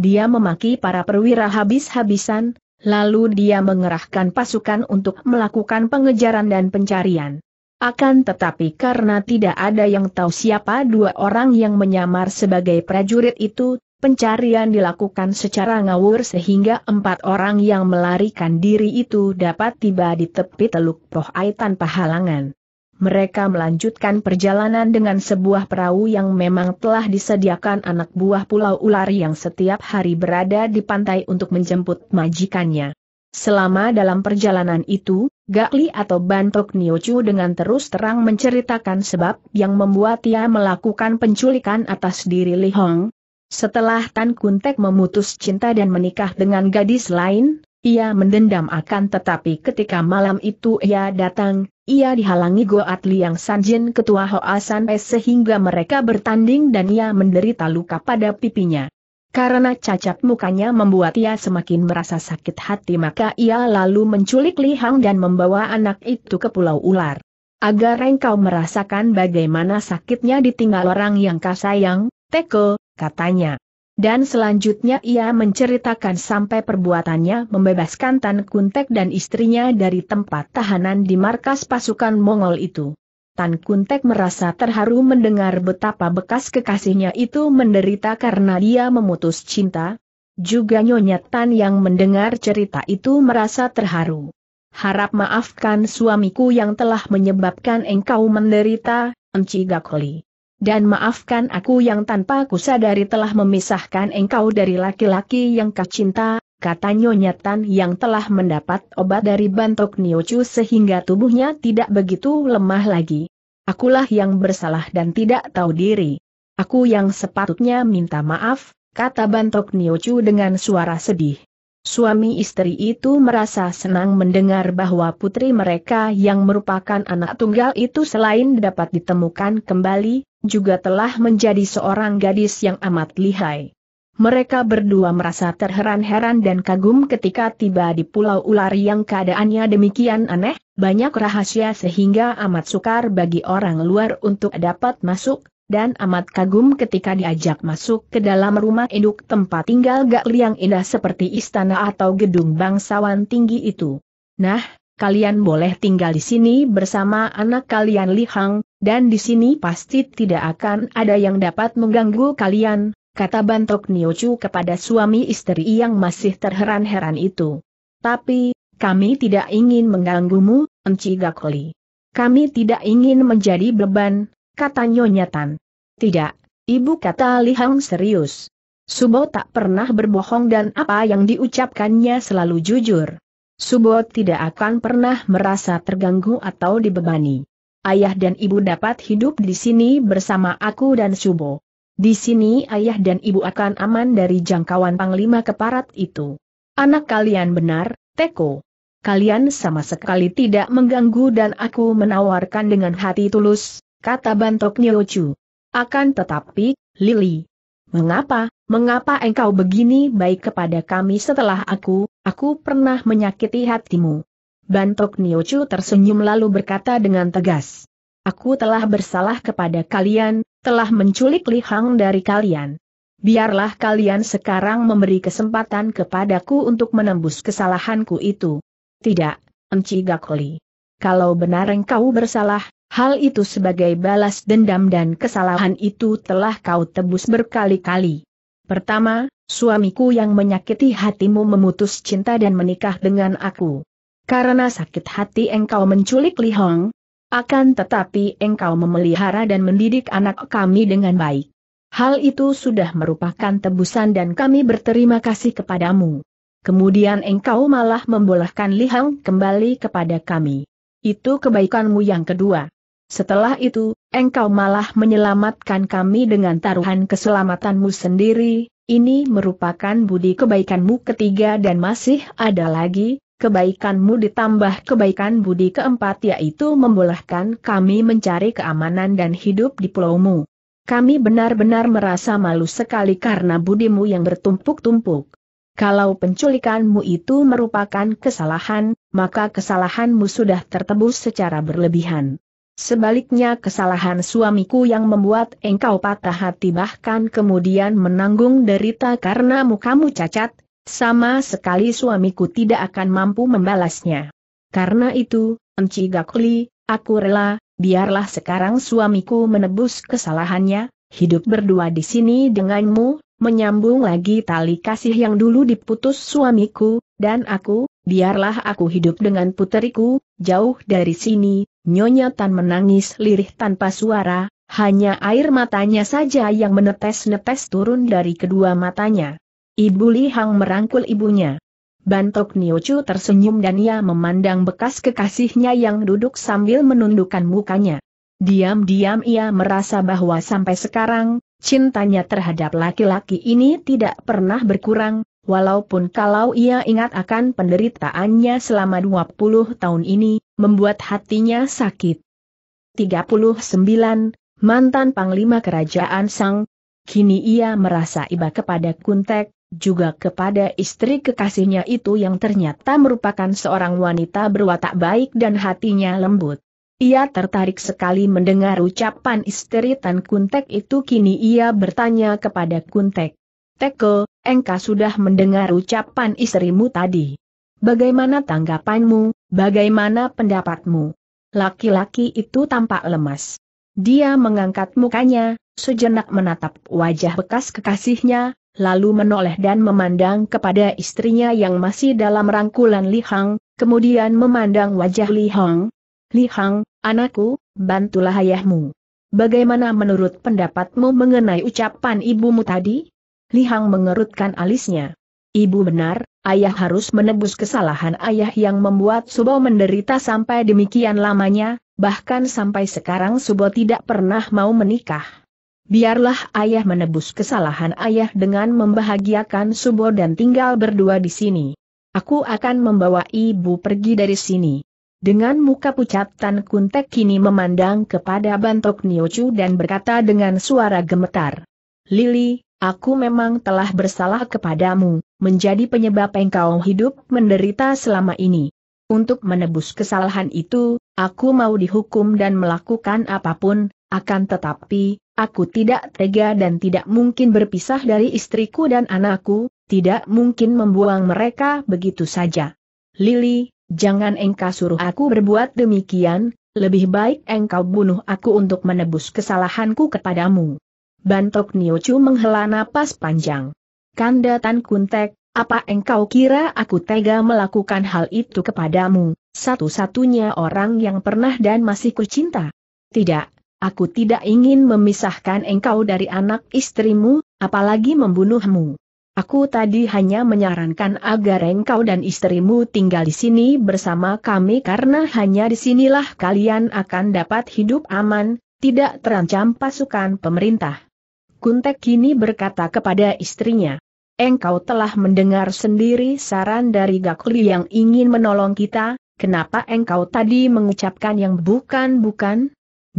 Dia memaki para perwira habis-habisan, lalu dia mengerahkan pasukan untuk melakukan pengejaran dan pencarian. Akan tetapi karena tidak ada yang tahu siapa dua orang yang menyamar sebagai prajurit itu, pencarian dilakukan secara ngawur sehingga empat orang yang melarikan diri itu dapat tiba di tepi Teluk Prohai tanpa halangan. mereka melanjutkan perjalanan dengan sebuah perahu yang memang telah disediakan anak buah Pulau Ular yang setiap hari berada di pantai untuk menjemput majikannya. Selama dalam perjalanan itu, Gak Li atau Pantok Niocu dengan terus terang menceritakan sebab yang membuat ia melakukan penculikan atas diri Li Hang. Setelah Tan Kuntek memutus cinta dan menikah dengan gadis lain, ia mendendam akan tetapi ketika malam itu ia datang, ia dihalangi Goat Liang Sanjin ketua Hoa San Pai sehingga mereka bertanding dan ia menderita luka pada pipinya. Karena cacat mukanya membuat ia semakin merasa sakit hati maka ia lalu menculik Li Hang dan membawa anak itu ke Pulau Ular. Agar engkau merasakan bagaimana sakitnya ditinggal orang yang kau sayang, Teko, katanya. Dan selanjutnya ia menceritakan sampai perbuatannya membebaskan Tan Kuntek dan istrinya dari tempat tahanan di markas pasukan Mongol itu. Tan Kuntek merasa terharu mendengar betapa bekas kekasihnya itu menderita karena dia memutus cinta. Juga Nyonya Tan yang mendengar cerita itu merasa terharu. Harap maafkan suamiku yang telah menyebabkan engkau menderita, Enci Gak Li. Dan maafkan aku yang tanpa kusadari telah memisahkan engkau dari laki-laki yang kau cinta, kata Nyonya Tan yang telah mendapat obat dari Pantok Niocu sehingga tubuhnya tidak begitu lemah lagi. Akulah yang bersalah dan tidak tahu diri. Aku yang sepatutnya minta maaf, kata Pantok Niocu dengan suara sedih. Suami istri itu merasa senang mendengar bahwa putri mereka yang merupakan anak tunggal itu selain dapat ditemukan kembali, juga telah menjadi seorang gadis yang amat lihai. Mereka berdua merasa terheran-heran dan kagum ketika tiba di Pulau Ular yang keadaannya demikian aneh, banyak rahasia sehingga amat sukar bagi orang luar untuk dapat masuk. Dan amat kagum ketika diajak masuk ke dalam rumah induk tempat tinggal Gak Li yang indah seperti istana atau gedung bangsawan tinggi itu. Nah, kalian boleh tinggal di sini bersama anak kalian Li Hang, dan di sini pasti tidak akan ada yang dapat mengganggu kalian, kata Pantok Niocu kepada suami istri yang masih terheran-heran itu. Tapi, kami tidak ingin mengganggumu, Enci Gak Li. Kami tidak ingin menjadi beban, kata Nyonya Tan. Tidak, ibu, kata Li Hang serius. Subo tak pernah berbohong dan apa yang diucapkannya selalu jujur. Subo tidak akan pernah merasa terganggu atau dibebani. Ayah dan ibu dapat hidup di sini bersama aku dan Subo. Di sini ayah dan ibu akan aman dari jangkauan panglima keparat itu. Anak kalian benar, Teko. Kalian sama sekali tidak mengganggu dan aku menawarkan dengan hati tulus, kata Pantok Niocu. Akan tetapi, Lili, mengapa, mengapa engkau begini baik kepada kami setelah aku, aku pernah menyakiti hatimu? Pantok Niocu tersenyum lalu berkata dengan tegas. Aku telah bersalah kepada kalian, telah menculik Li Hang dari kalian. Biarlah kalian sekarang memberi kesempatan kepadaku untuk menembus kesalahanku itu. Tidak, Enci Gak Li. Kalau benar engkau bersalah, hal itu sebagai balas dendam dan kesalahan itu telah kau tebus berkali-kali. Pertama, suamiku yang menyakiti hatimu memutus cinta dan menikah dengan aku. Karena sakit hati engkau menculik Li Hang, akan tetapi engkau memelihara dan mendidik anak kami dengan baik. Hal itu sudah merupakan tebusan dan kami berterima kasih kepadamu. Kemudian engkau malah membolehkan Li Hang kembali kepada kami. Itu kebaikanmu yang kedua. Setelah itu, engkau malah menyelamatkan kami dengan taruhan keselamatanmu sendiri. Ini merupakan budi kebaikanmu ketiga dan masih ada lagi, kebaikanmu ditambah kebaikan budi keempat yaitu membolehkan kami mencari keamanan dan hidup di pulaumu. Kami benar-benar merasa malu sekali karena budimu yang bertumpuk-tumpuk. Kalau penculikanmu itu merupakan kesalahan, maka kesalahanmu sudah tertebus secara berlebihan. Sebaliknya kesalahan suamiku yang membuat engkau patah hati bahkan kemudian menanggung derita karena mukamu cacat, sama sekali suamiku tidak akan mampu membalasnya. Karena itu, Enci Gak Li, aku rela, biarlah sekarang suamiku menebus kesalahannya, hidup berdua di sini denganmu, menyambung lagi tali kasih yang dulu diputus suamiku, dan aku, biarlah aku hidup dengan puteriku, jauh dari sini, Nyonya Tan menangis lirih tanpa suara, hanya air matanya saja yang menetes-netes turun dari kedua matanya. Ibu Li Hang merangkul ibunya. Bantok Niocu tersenyum dan ia memandang bekas kekasihnya yang duduk sambil menundukkan mukanya. Diam-diam ia merasa bahwa sampai sekarang, cintanya terhadap laki-laki ini tidak pernah berkurang, walaupun kalau ia ingat akan penderitaannya selama dua puluh tahun ini, membuat hatinya sakit. tiga puluh sembilan, mantan Panglima Kerajaan Sang, kini ia merasa iba kepada Kuntek, juga kepada istri kekasihnya itu yang ternyata merupakan seorang wanita berwatak baik dan hatinya lembut. Ia tertarik sekali mendengar ucapan istri Tan Kuntek itu, kini ia bertanya kepada Kuntek. Teko, engkau sudah mendengar ucapan istrimu tadi. Bagaimana tanggapanmu, bagaimana pendapatmu? Laki-laki itu tampak lemas. Dia mengangkat mukanya, sejenak menatap wajah bekas kekasihnya, lalu menoleh dan memandang kepada istrinya yang masih dalam rangkulan Li Hang, kemudian memandang wajah Li Hang. Li Hang, anakku, bantulah ayahmu. Bagaimana menurut pendapatmu mengenai ucapan ibumu tadi? Li Hang mengerutkan alisnya. Ibu benar, ayah harus menebus kesalahan ayah yang membuat Subo menderita sampai demikian lamanya, bahkan sampai sekarang Subo tidak pernah mau menikah. Biarlah ayah menebus kesalahan ayah dengan membahagiakan Subo dan tinggal berdua di sini. Aku akan membawa ibu pergi dari sini. Dengan muka pucat, Tan Kuntek kini memandang kepada Bantok Niocu dan berkata dengan suara gemetar. Lili, aku memang telah bersalah kepadamu, menjadi penyebab engkau hidup menderita selama ini. Untuk menebus kesalahan itu, aku mau dihukum dan melakukan apapun, akan tetapi, aku tidak tega dan tidak mungkin berpisah dari istriku dan anakku, tidak mungkin membuang mereka begitu saja. Lili, jangan engkau suruh aku berbuat demikian, lebih baik engkau bunuh aku untuk menebus kesalahanku kepadamu. Bantok Niocu menghela napas panjang. Kanda Tan Kuntek, apa engkau kira aku tega melakukan hal itu kepadamu, satu-satunya orang yang pernah dan masih kucinta? Tidak, aku tidak ingin memisahkan engkau dari anak istrimu, apalagi membunuhmu. Aku tadi hanya menyarankan agar engkau dan istrimu tinggal di sini bersama kami karena hanya di sinilah kalian akan dapat hidup aman, tidak terancam pasukan pemerintah. Kuntek kini berkata kepada istrinya, engkau telah mendengar sendiri saran dari Gak Li yang ingin menolong kita, kenapa engkau tadi mengucapkan yang bukan-bukan?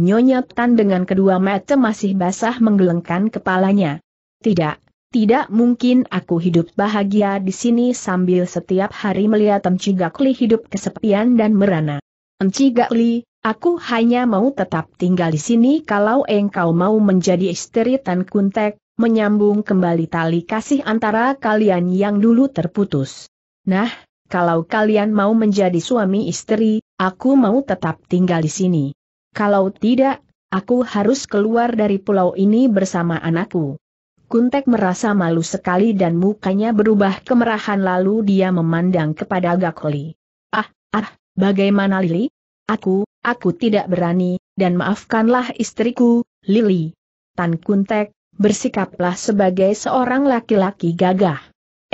Nyonya Tan dengan kedua mata masih basah menggelengkan kepalanya. Tidak. Tidak mungkin aku hidup bahagia di sini sambil setiap hari melihat Enci Gak Li hidup kesepian dan merana. Enci Gak Li, aku hanya mau tetap tinggal di sini kalau engkau mau menjadi istri Tan Kuntek, menyambung kembali tali kasih antara kalian yang dulu terputus. Nah, kalau kalian mau menjadi suami istri, aku mau tetap tinggal di sini. Kalau tidak, aku harus keluar dari pulau ini bersama anakku. Kuntek merasa malu sekali dan mukanya berubah kemerahan, lalu dia memandang kepada Gak Li. Ah, ah, bagaimana Lili? Aku, aku tidak berani, dan maafkanlah istriku, Lili. Tan Kuntek, bersikaplah sebagai seorang laki-laki gagah.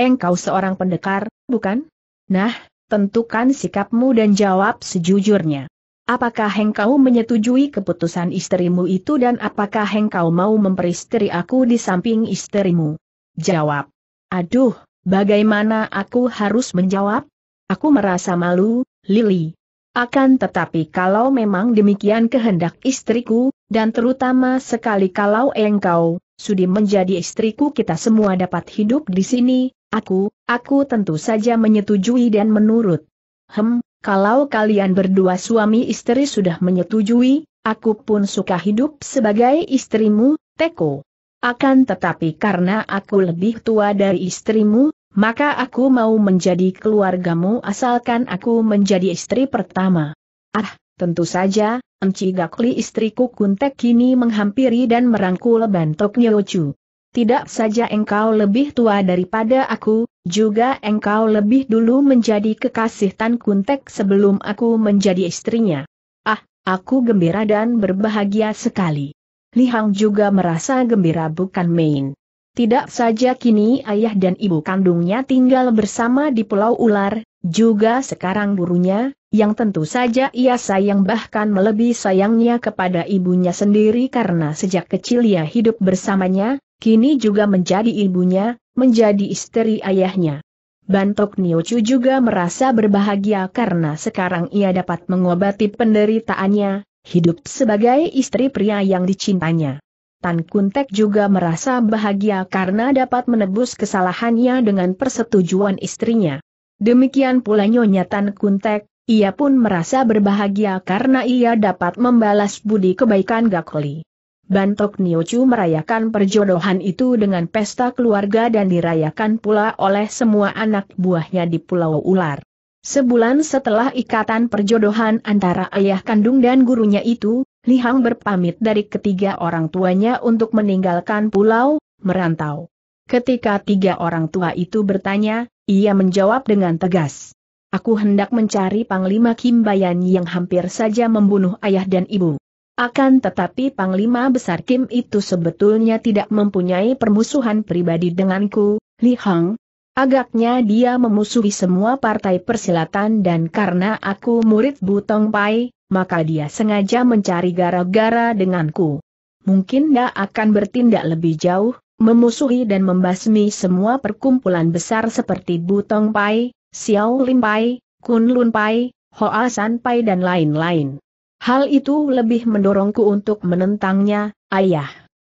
Engkau seorang pendekar, bukan? Nah, tentukan sikapmu dan jawab sejujurnya. Apakah engkau menyetujui keputusan istrimu itu dan apakah engkau mau memperistri aku di samping istrimu? Jawab. Aduh, bagaimana aku harus menjawab? Aku merasa malu, Lili. Akan tetapi kalau memang demikian kehendak istriku, dan terutama sekali kalau engkau sudi menjadi istriku, kita semua dapat hidup di sini, aku, aku tentu saja menyetujui dan menurut. Hem. Kalau kalian berdua suami istri sudah menyetujui, aku pun suka hidup sebagai istrimu, Teko. Akan tetapi karena aku lebih tua dari istrimu, maka aku mau menjadi keluargamu asalkan aku menjadi istri pertama. Ah, tentu saja, Enci Gak Li istriku. Kuntek kini menghampiri dan merangkul Bantok Niocu. Tidak saja engkau lebih tua daripada aku, juga engkau lebih dulu menjadi kekasih Tan Kuntek sebelum aku menjadi istrinya. Ah, Aku gembira dan berbahagia sekali." Li Hang juga merasa gembira bukan main. Tidak saja kini ayah dan ibu kandungnya tinggal bersama di Pulau Ular, juga sekarang gurunya, yang tentu saja ia sayang bahkan melebihi sayangnya kepada ibunya sendiri karena sejak kecil ia hidup bersamanya, kini juga menjadi ibunya, menjadi istri ayahnya. Pantok Niocu juga merasa berbahagia karena sekarang ia dapat mengobati penderitaannya, hidup sebagai istri pria yang dicintanya. Tan Kuntek juga merasa bahagia karena dapat menebus kesalahannya dengan persetujuan istrinya. Demikian pula Nyonya Tan Kuntek. Ia pun merasa berbahagia karena ia dapat membalas budi kebaikan Gak Li. Pantok Niocu merayakan perjodohan itu dengan pesta keluarga dan dirayakan pula oleh semua anak buahnya di Pulau Ular. Sebulan setelah ikatan perjodohan antara ayah kandung dan gurunya itu, Li Hang berpamit dari ketiga orang tuanya untuk meninggalkan pulau, merantau. Ketika tiga orang tua itu bertanya, ia menjawab dengan tegas. Aku hendak mencari Panglima Kim Bayan yang hampir saja membunuh ayah dan ibu. Akan tetapi Panglima Besar Kim itu sebetulnya tidak mempunyai permusuhan pribadi denganku, Li Hang. Agaknya dia memusuhi semua partai persilatan dan karena aku murid Bu Tong Pai, maka dia sengaja mencari gara-gara denganku. Mungkin dia akan bertindak lebih jauh, memusuhi dan membasmi semua perkumpulan besar seperti Bu Tong Pai, Siauw Lim Pai, Kun Lun Pai, Hoa San Pai dan lain-lain. Hal itu lebih mendorongku untuk menentangnya, ayah.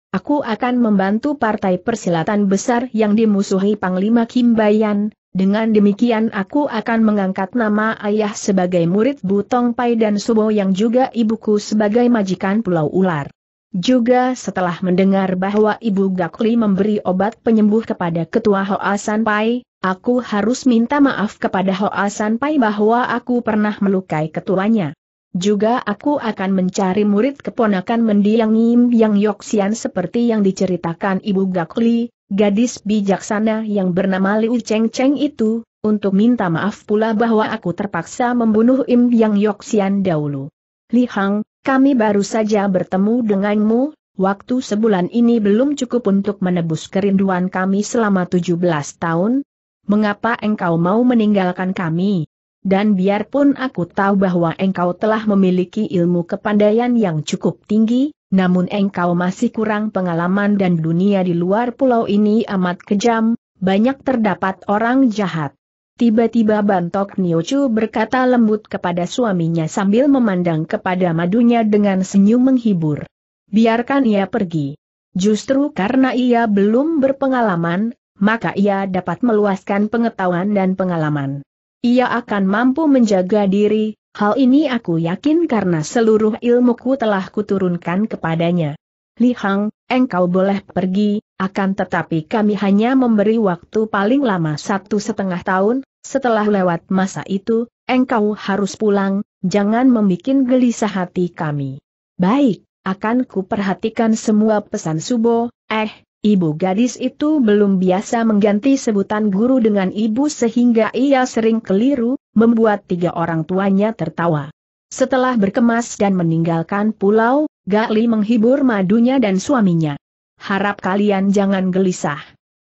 Aku akan membantu partai persilatan besar yang dimusuhi Panglima Kim Bayan, dengan demikian aku akan mengangkat nama ayah sebagai murid Bu Tong Pai dan Subo yang juga ibuku sebagai majikan Pulau Ular. Juga setelah mendengar bahwa ibu Gak Li memberi obat penyembuh kepada ketua Hoa San Pai, aku harus minta maaf kepada Hoa San Pai bahwa aku pernah melukai ketuanya. Juga aku akan mencari murid keponakan mendiang Im Yang Yok Sian seperti yang diceritakan ibu Gak Li, gadis bijaksana yang bernama Liu Cheng Cheng itu, untuk minta maaf pula bahwa aku terpaksa membunuh Im Yang Yok Sian dahulu. Li Hang, kami baru saja bertemu denganmu, waktu sebulan ini belum cukup untuk menebus kerinduan kami selama tujuh belas tahun. Mengapa engkau mau meninggalkan kami? Dan biarpun aku tahu bahwa engkau telah memiliki ilmu kepandaian yang cukup tinggi, namun engkau masih kurang pengalaman dan dunia di luar pulau ini amat kejam, banyak terdapat orang jahat. Tiba-tiba Pantok Niocu berkata lembut kepada suaminya sambil memandang kepada madunya dengan senyum menghibur. Biarkan ia pergi. Justru karena ia belum berpengalaman, maka ia dapat meluaskan pengetahuan dan pengalaman. Ia akan mampu menjaga diri, hal ini aku yakin karena seluruh ilmuku telah kuturunkan kepadanya. Li Hang, engkau boleh pergi, akan tetapi kami hanya memberi waktu paling lama satu setengah tahun, setelah lewat masa itu, engkau harus pulang, jangan membuat gelisah hati kami. Baik, akan kuperhatikan semua pesan Subo, eh. Ibu gadis itu belum biasa mengganti sebutan guru dengan ibu sehingga ia sering keliru, membuat tiga orang tuanya tertawa. Setelah berkemas dan meninggalkan pulau, Gak Li menghibur madunya dan suaminya. Harap kalian jangan gelisah.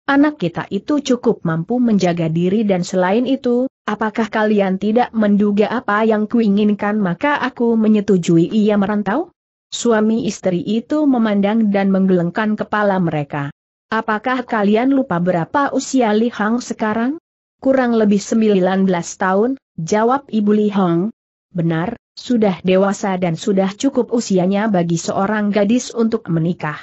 Anak kita itu cukup mampu menjaga diri dan selain itu, apakah kalian tidak menduga apa yang kuinginkan maka aku menyetujui ia merantau? Suami istri itu memandang dan menggelengkan kepala mereka. Apakah kalian lupa berapa usia Li Hang sekarang? Kurang lebih sembilan belas tahun, jawab ibu Li Hang. Benar, sudah dewasa dan sudah cukup usianya bagi seorang gadis untuk menikah.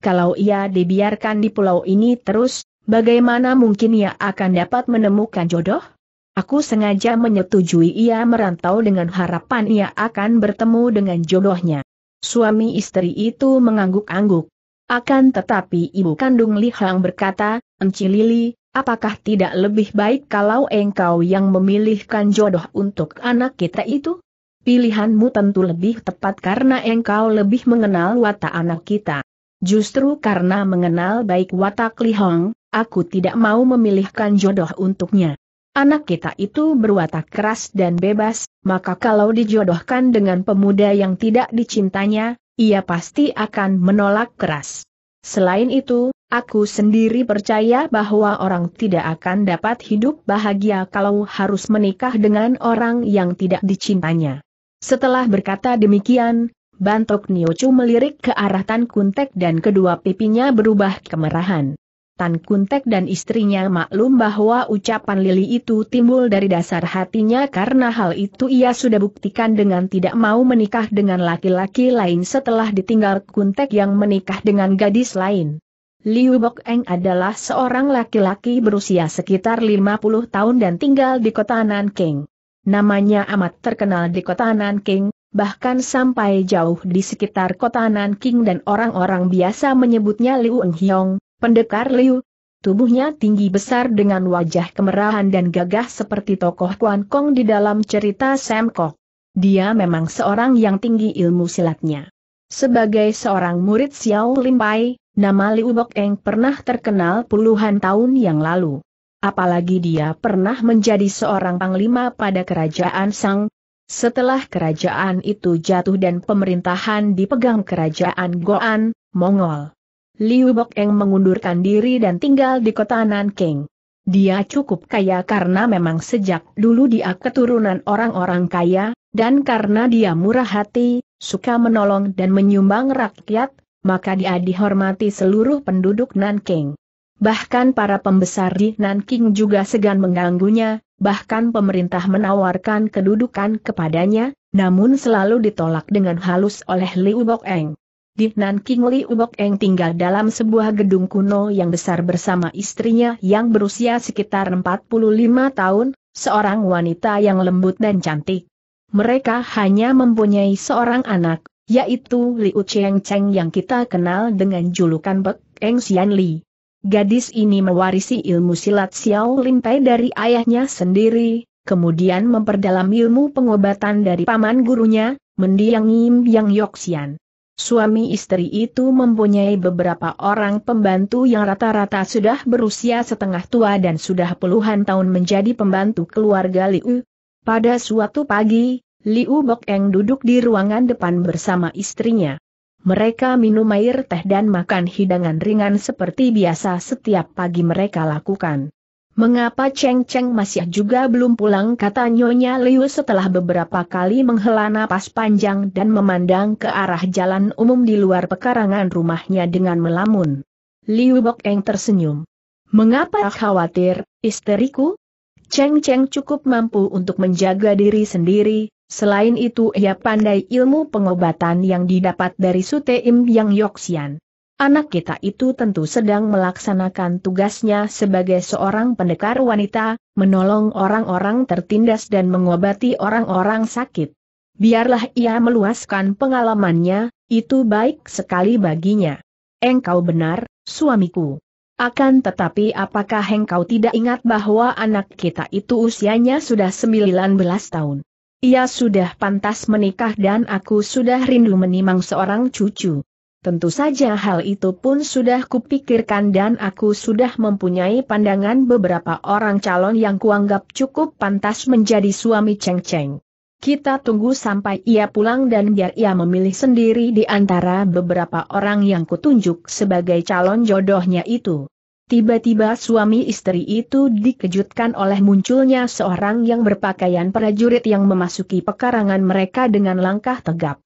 Kalau ia dibiarkan di pulau ini terus, bagaimana mungkin ia akan dapat menemukan jodoh? Aku sengaja menyetujui ia merantau dengan harapan ia akan bertemu dengan jodohnya. Suami istri itu mengangguk-angguk. Akan tetapi ibu kandung Li Hang berkata, Enci Lili, apakah tidak lebih baik kalau engkau yang memilihkan jodoh untuk anak kita itu? Pilihanmu tentu lebih tepat karena engkau lebih mengenal watak anak kita. Justru karena mengenal baik watak Li Hang, aku tidak mau memilihkan jodoh untuknya. Anak kita itu berwatak keras dan bebas, maka kalau dijodohkan dengan pemuda yang tidak dicintanya, ia pasti akan menolak keras. Selain itu, aku sendiri percaya bahwa orang tidak akan dapat hidup bahagia kalau harus menikah dengan orang yang tidak dicintanya. Setelah berkata demikian, Pantok Niocu melirik ke arah Tan Kuntek dan kedua pipinya berubah kemerahan. Tan Kuntek dan istrinya maklum bahwa ucapan Lili itu timbul dari dasar hatinya karena hal itu ia sudah buktikan dengan tidak mau menikah dengan laki-laki lain setelah ditinggal Kuntek yang menikah dengan gadis lain. Liu Bok Eng adalah seorang laki-laki berusia sekitar lima puluh tahun dan tinggal di kota Nanking. Namanya amat terkenal di kota Nanking, bahkan sampai jauh di sekitar kota Nanking dan orang-orang biasa menyebutnya Liu Enghiong, Pendekar Liu. Tubuhnya tinggi besar dengan wajah kemerahan dan gagah seperti tokoh Kwan Kong di dalam cerita Sam Kok. Dia memang seorang yang tinggi ilmu silatnya. Sebagai seorang murid Siauw Lim Pai, nama Liu Bok Eng pernah terkenal puluhan tahun yang lalu. Apalagi dia pernah menjadi seorang panglima pada kerajaan Sang. Setelah kerajaan itu jatuh dan pemerintahan dipegang kerajaan Goan, Mongol, Liu Bok Eng mengundurkan diri dan tinggal di kota Nanking. Dia cukup kaya karena memang sejak dulu dia keturunan orang-orang kaya, dan karena dia murah hati, suka menolong dan menyumbang rakyat, maka dia dihormati seluruh penduduk Nanking. Bahkan para pembesar di Nanking juga segan mengganggunya. Bahkan pemerintah menawarkan kedudukan kepadanya, namun selalu ditolak dengan halus oleh Liu Bok Eng. Di Nanking Liu Bok Eng tinggal dalam sebuah gedung kuno yang besar bersama istrinya yang berusia sekitar empat puluh lima tahun, seorang wanita yang lembut dan cantik. Mereka hanya mempunyai seorang anak, yaitu Liu Cheng Cheng yang kita kenal dengan julukan Bok Eng Sian Li. Gadis ini mewarisi ilmu silat Siauw Lim Pai dari ayahnya sendiri, kemudian memperdalam ilmu pengobatan dari paman gurunya, mendiang Im Yang Yok Sian. Suami istri itu mempunyai beberapa orang pembantu yang rata-rata sudah berusia setengah tua dan sudah puluhan tahun menjadi pembantu keluarga Liu. Pada suatu pagi, Liu Bok Eng duduk di ruangan depan bersama istrinya. Mereka minum air teh dan makan hidangan ringan seperti biasa setiap pagi mereka lakukan. Mengapa Cheng Cheng masih juga belum pulang, kata Nyonya Liu setelah beberapa kali menghela napas panjang dan memandang ke arah jalan umum di luar pekarangan rumahnya dengan melamun. Liu Bok Eng tersenyum. Mengapa khawatir, isteriku? Cheng Cheng cukup mampu untuk menjaga diri sendiri. Selain itu ia pandai ilmu pengobatan yang didapat dari Sute Im Yang Yok Sian. Anak kita itu tentu sedang melaksanakan tugasnya sebagai seorang pendekar wanita, menolong orang-orang tertindas dan mengobati orang-orang sakit. Biarlah ia meluaskan pengalamannya, itu baik sekali baginya. Engkau benar, suamiku. Akan tetapi apakah engkau tidak ingat bahwa anak kita itu usianya sudah sembilan belas tahun? Ia sudah pantas menikah dan aku sudah rindu menimang seorang cucu. Tentu saja hal itu pun sudah kupikirkan dan aku sudah mempunyai pandangan beberapa orang calon yang kuanggap cukup pantas menjadi suami Cheng Cheng. Kita tunggu sampai ia pulang dan biar ia memilih sendiri di antara beberapa orang yang kutunjuk sebagai calon jodohnya itu. Tiba-tiba suami istri itu dikejutkan oleh munculnya seorang yang berpakaian prajurit yang memasuki pekarangan mereka dengan langkah tegap.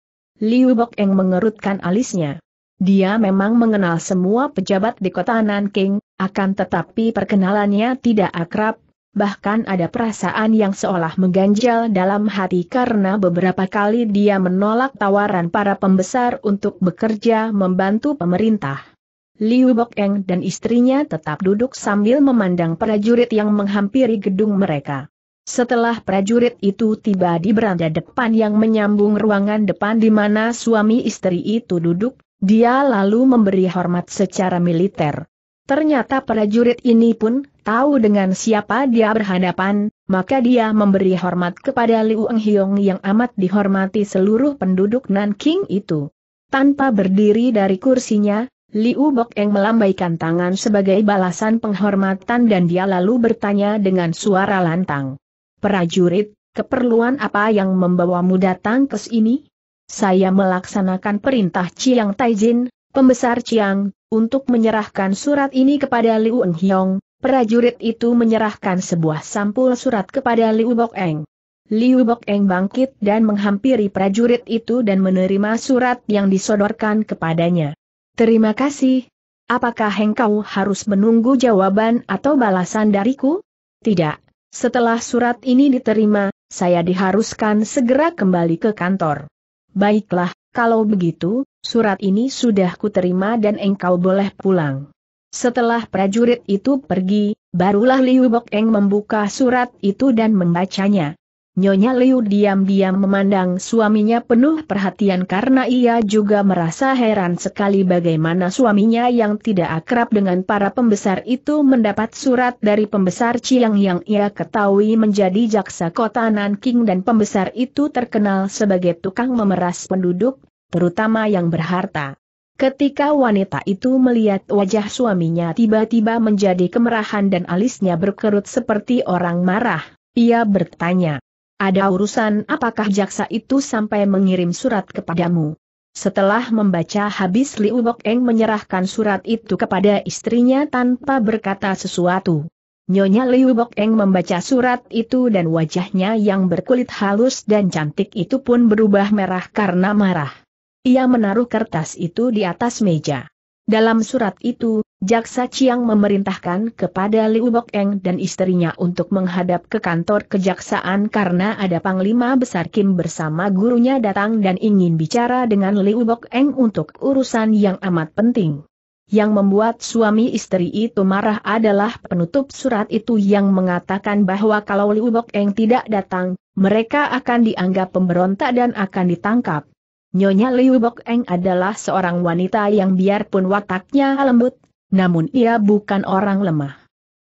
Liu Bok Eng mengerutkan alisnya. Dia memang mengenal semua pejabat di kota Nanking, akan tetapi perkenalannya tidak akrab, bahkan ada perasaan yang seolah mengganjal dalam hati karena beberapa kali dia menolak tawaran para pembesar untuk bekerja membantu pemerintah. Liu Bok Eng dan istrinya tetap duduk sambil memandang prajurit yang menghampiri gedung mereka. Setelah prajurit itu tiba di beranda depan yang menyambung ruangan depan di mana suami istri itu duduk, dia lalu memberi hormat secara militer. Ternyata prajurit ini pun tahu dengan siapa dia berhadapan, maka dia memberi hormat kepada Liu Enghiong yang amat dihormati seluruh penduduk Nanking itu. Tanpa berdiri dari kursinya, Liu Bok Eng melambaikan tangan sebagai balasan penghormatan dan dia lalu bertanya dengan suara lantang. Prajurit, keperluan apa yang membawamu datang ke sini? Saya melaksanakan perintah Ciang Taijin, pembesar Ciang, untuk menyerahkan surat ini kepada Liu Enghiong. Prajurit itu menyerahkan sebuah sampul surat kepada Liu Bok Eng. Liu Bok Eng bangkit dan menghampiri prajurit itu dan menerima surat yang disodorkan kepadanya. Terima kasih. Apakah engkau harus menunggu jawaban atau balasan dariku? Tidak. Setelah surat ini diterima, saya diharuskan segera kembali ke kantor. Baiklah, kalau begitu, surat ini sudah kuterima dan engkau boleh pulang. Setelah prajurit itu pergi, barulah Liu Bok Eng membuka surat itu dan membacanya. Nyonya Liu diam-diam memandang suaminya penuh perhatian karena ia juga merasa heran sekali bagaimana suaminya yang tidak akrab dengan para pembesar itu mendapat surat dari pembesar Ciang yang ia ketahui menjadi jaksa kota Nanking dan pembesar itu terkenal sebagai tukang memeras penduduk, terutama yang berharta. Ketika wanita itu melihat wajah suaminya tiba-tiba menjadi kemerahan dan alisnya berkerut seperti orang marah, ia bertanya. Ada urusan apakah jaksa itu sampai mengirim surat kepadamu? Setelah membaca habis Liu Bok Eng menyerahkan surat itu kepada istrinya tanpa berkata sesuatu. Nyonya Liu Bok Eng membaca surat itu dan wajahnya yang berkulit halus dan cantik itu pun berubah merah karena marah. Ia menaruh kertas itu di atas meja. Dalam surat itu, jaksa Ciang memerintahkan kepada Liu Bok Eng dan istrinya untuk menghadap ke kantor kejaksaan karena ada Panglima Besar Kim bersama gurunya datang dan ingin bicara dengan Liu Bok Eng untuk urusan yang amat penting. Yang membuat suami istri itu marah adalah penutup surat itu yang mengatakan bahwa kalau Liu Bok Eng tidak datang, mereka akan dianggap pemberontak dan akan ditangkap. Nyonya Liu Bok Eng adalah seorang wanita yang biarpun wataknya lembut, namun ia bukan orang lemah.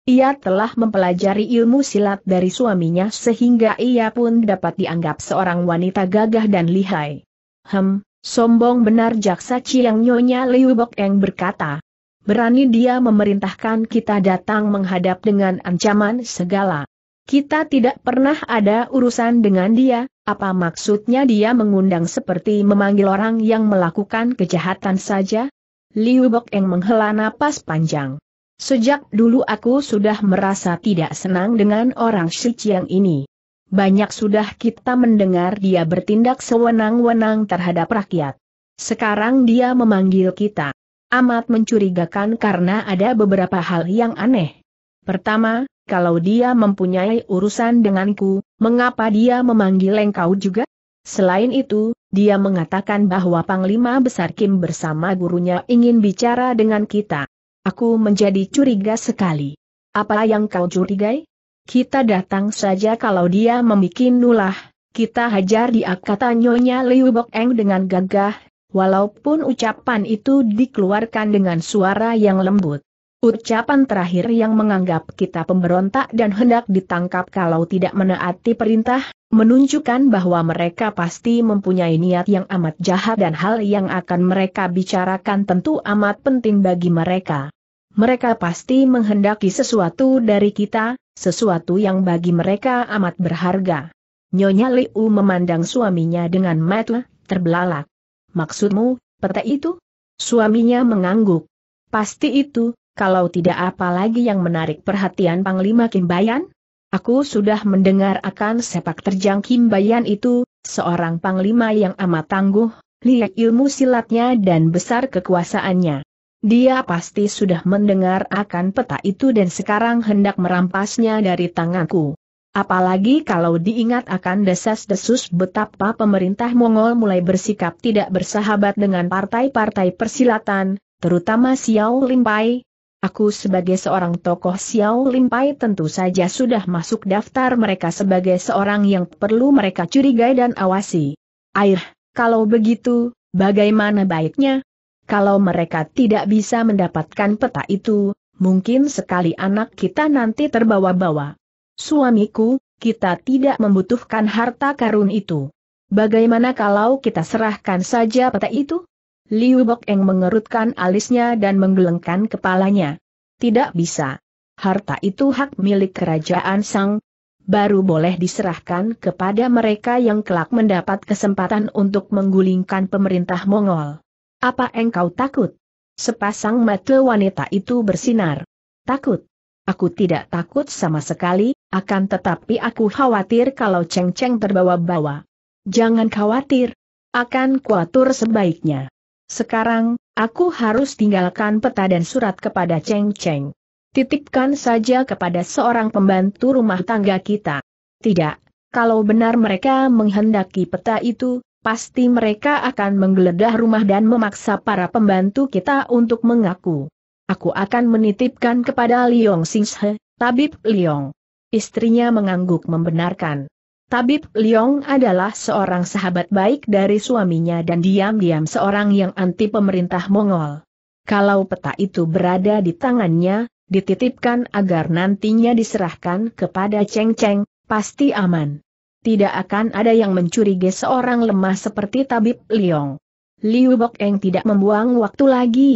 Ia telah mempelajari ilmu silat dari suaminya sehingga ia pun dapat dianggap seorang wanita gagah dan lihai. Hem, sombong benar jaksa Ciang, Nyonya Liu Bok Eng berkata. Berani dia memerintahkan kita datang menghadap dengan ancaman segala. Kita tidak pernah ada urusan dengan dia, apa maksudnya dia mengundang seperti memanggil orang yang melakukan kejahatan saja? Liu Bok Eng menghela napas panjang. Sejak dulu aku sudah merasa tidak senang dengan orang si Ciang ini. Banyak sudah kita mendengar dia bertindak sewenang-wenang terhadap rakyat. Sekarang dia memanggil kita. Amat mencurigakan karena ada beberapa hal yang aneh. Pertama, kalau dia mempunyai urusan denganku, mengapa dia memanggil engkau juga? Selain itu, dia mengatakan bahwa Panglima Besar Kim bersama gurunya ingin bicara dengan kita. Aku menjadi curiga sekali. Apa yang kau curigai? Kita datang saja kalau dia membikin nulah, kita hajar dia, kata Nyonya Liu Bok Eng dengan gagah, walaupun ucapan itu dikeluarkan dengan suara yang lembut. Ucapan terakhir yang menganggap kita pemberontak dan hendak ditangkap kalau tidak menaati perintah, menunjukkan bahwa mereka pasti mempunyai niat yang amat jahat dan hal yang akan mereka bicarakan tentu amat penting bagi mereka. Mereka pasti menghendaki sesuatu dari kita, sesuatu yang bagi mereka amat berharga. Nyonya Liu memandang suaminya dengan mata terbelalak. Maksudmu, peta itu? Suaminya mengangguk. Pasti itu, kalau tidak apa lagi yang menarik perhatian Panglima Kim Bayan? Aku sudah mendengar akan sepak terjang Kim Bayan itu, seorang panglima yang amat tangguh, lihat ilmu silatnya dan besar kekuasaannya. Dia pasti sudah mendengar akan peta itu dan sekarang hendak merampasnya dari tanganku. Apalagi kalau diingat akan desas-desus betapa pemerintah Mongol mulai bersikap tidak bersahabat dengan partai-partai persilatan, terutama Siauw Lim Pai. Aku sebagai seorang tokoh Siauw Lim Pai tentu saja sudah masuk daftar mereka sebagai seorang yang perlu mereka curigai dan awasi. Air, kalau begitu, bagaimana baiknya? Kalau mereka tidak bisa mendapatkan peta itu, mungkin sekali anak kita nanti terbawa-bawa. Suamiku, kita tidak membutuhkan harta karun itu. Bagaimana kalau kita serahkan saja peta itu? Liu Bok Eng mengerutkan alisnya dan menggelengkan kepalanya. Tidak bisa. Harta itu hak milik kerajaan Sang. Baru boleh diserahkan kepada mereka yang kelak mendapat kesempatan untuk menggulingkan pemerintah Mongol. Apa engkau takut? Sepasang mata wanita itu bersinar. Takut? Aku tidak takut sama sekali, akan tetapi aku khawatir kalau Cheng Cheng terbawa-bawa. Jangan khawatir. Akan kuatur sebaiknya. Sekarang, aku harus tinggalkan peta dan surat kepada Cheng Cheng. Titipkan saja kepada seorang pembantu rumah tangga kita. Tidak, kalau benar mereka menghendaki peta itu, pasti mereka akan menggeledah rumah dan memaksa para pembantu kita untuk mengaku. Aku akan menitipkan kepada Liong Xinghe, Tabib Liong. Istrinya mengangguk membenarkan. Tabib Liong adalah seorang sahabat baik dari suaminya dan diam-diam seorang yang anti pemerintah Mongol. Kalau peta itu berada di tangannya, dititipkan agar nantinya diserahkan kepada Cheng Cheng, pasti aman. Tidak akan ada yang mencurigai seorang lemah seperti Tabib Liong. Liu Bok Eng tidak membuang waktu lagi.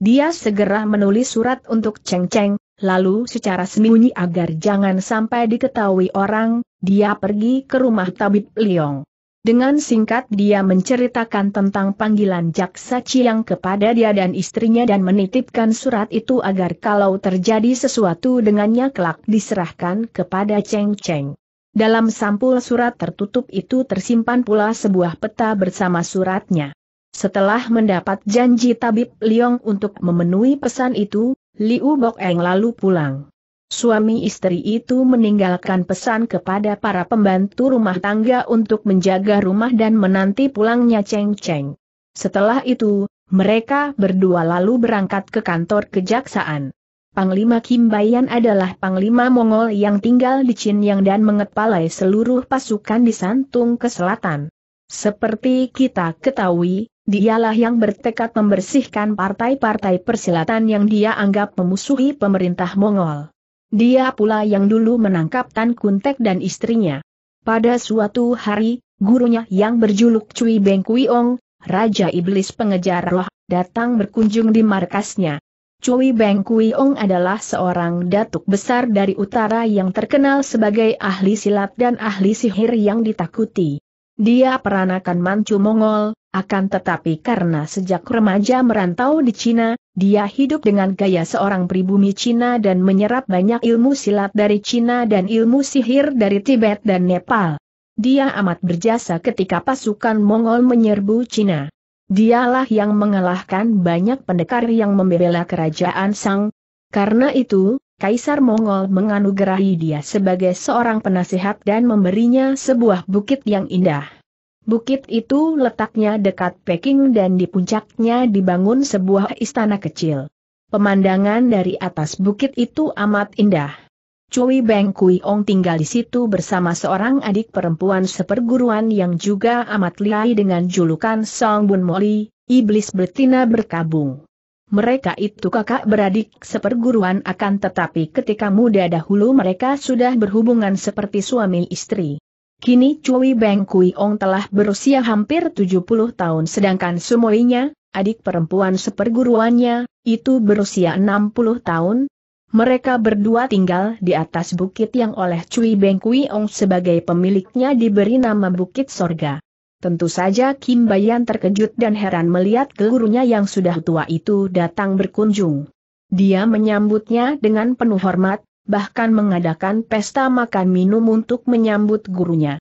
Dia segera menulis surat untuk Cheng Cheng, lalu secara sembunyi agar jangan sampai diketahui orang, dia pergi ke rumah Tabib Liong. Dengan singkat dia menceritakan tentang panggilan Jaksa Cin-yang kepada dia dan istrinya dan menitipkan surat itu agar kalau terjadi sesuatu dengannya kelak diserahkan kepada Cheng Cheng. Dalam sampul surat tertutup itu tersimpan pula sebuah peta bersama suratnya. Setelah mendapat janji Tabib Liong untuk memenuhi pesan itu, Liu Bok Eng lalu pulang. Suami istri itu meninggalkan pesan kepada para pembantu rumah tangga untuk menjaga rumah dan menanti pulangnya Cheng Cheng. Setelah itu, mereka berdua lalu berangkat ke kantor kejaksaan. Panglima Kim Bayan adalah Panglima Mongol yang tinggal di Cin-yang dan mengepalai seluruh pasukan di Shantung ke selatan. Seperti kita ketahui, dialah yang bertekad membersihkan partai-partai persilatan yang dia anggap memusuhi pemerintah Mongol. Dia pula yang dulu menangkap Tan Kuntek dan istrinya. Pada suatu hari, gurunya yang berjuluk Cui Beng Kui Ong, Raja Iblis Pengejar Roh, datang berkunjung di markasnya. Cui Beng Kui Ong adalah seorang datuk besar dari utara yang terkenal sebagai ahli silat dan ahli sihir yang ditakuti. Dia peranakan mancu Mongol, akan tetapi karena sejak remaja merantau di Cina, dia hidup dengan gaya seorang pribumi Cina dan menyerap banyak ilmu silat dari Cina dan ilmu sihir dari Tibet dan Nepal. Dia amat berjasa ketika pasukan Mongol menyerbu Cina. Dialah yang mengalahkan banyak pendekar yang membela kerajaan Sang. Karena itu, Kaisar Mongol menganugerahi dia sebagai seorang penasihat dan memberinya sebuah bukit yang indah. Bukit itu letaknya dekat Peking dan di puncaknya dibangun sebuah istana kecil. Pemandangan dari atas bukit itu amat indah. Cui Beng Kui Ong tinggal di situ bersama seorang adik perempuan seperguruan yang juga amat lihai dengan julukan Song Bun Moli, iblis betina berkabung. Mereka itu kakak beradik seperguruan akan tetapi ketika muda dahulu mereka sudah berhubungan seperti suami istri. Kini Cui Beng Kui Ong telah berusia hampir tujuh puluh tahun sedangkan Sumoinya, adik perempuan seperguruannya, itu berusia enam puluh tahun. Mereka berdua tinggal di atas bukit yang oleh Cui Beng Kui Ong sebagai pemiliknya diberi nama Bukit Sorga. Tentu saja Kim Bayan terkejut dan heran melihat gurunya yang sudah tua itu datang berkunjung. Dia menyambutnya dengan penuh hormat, bahkan mengadakan pesta makan minum untuk menyambut gurunya.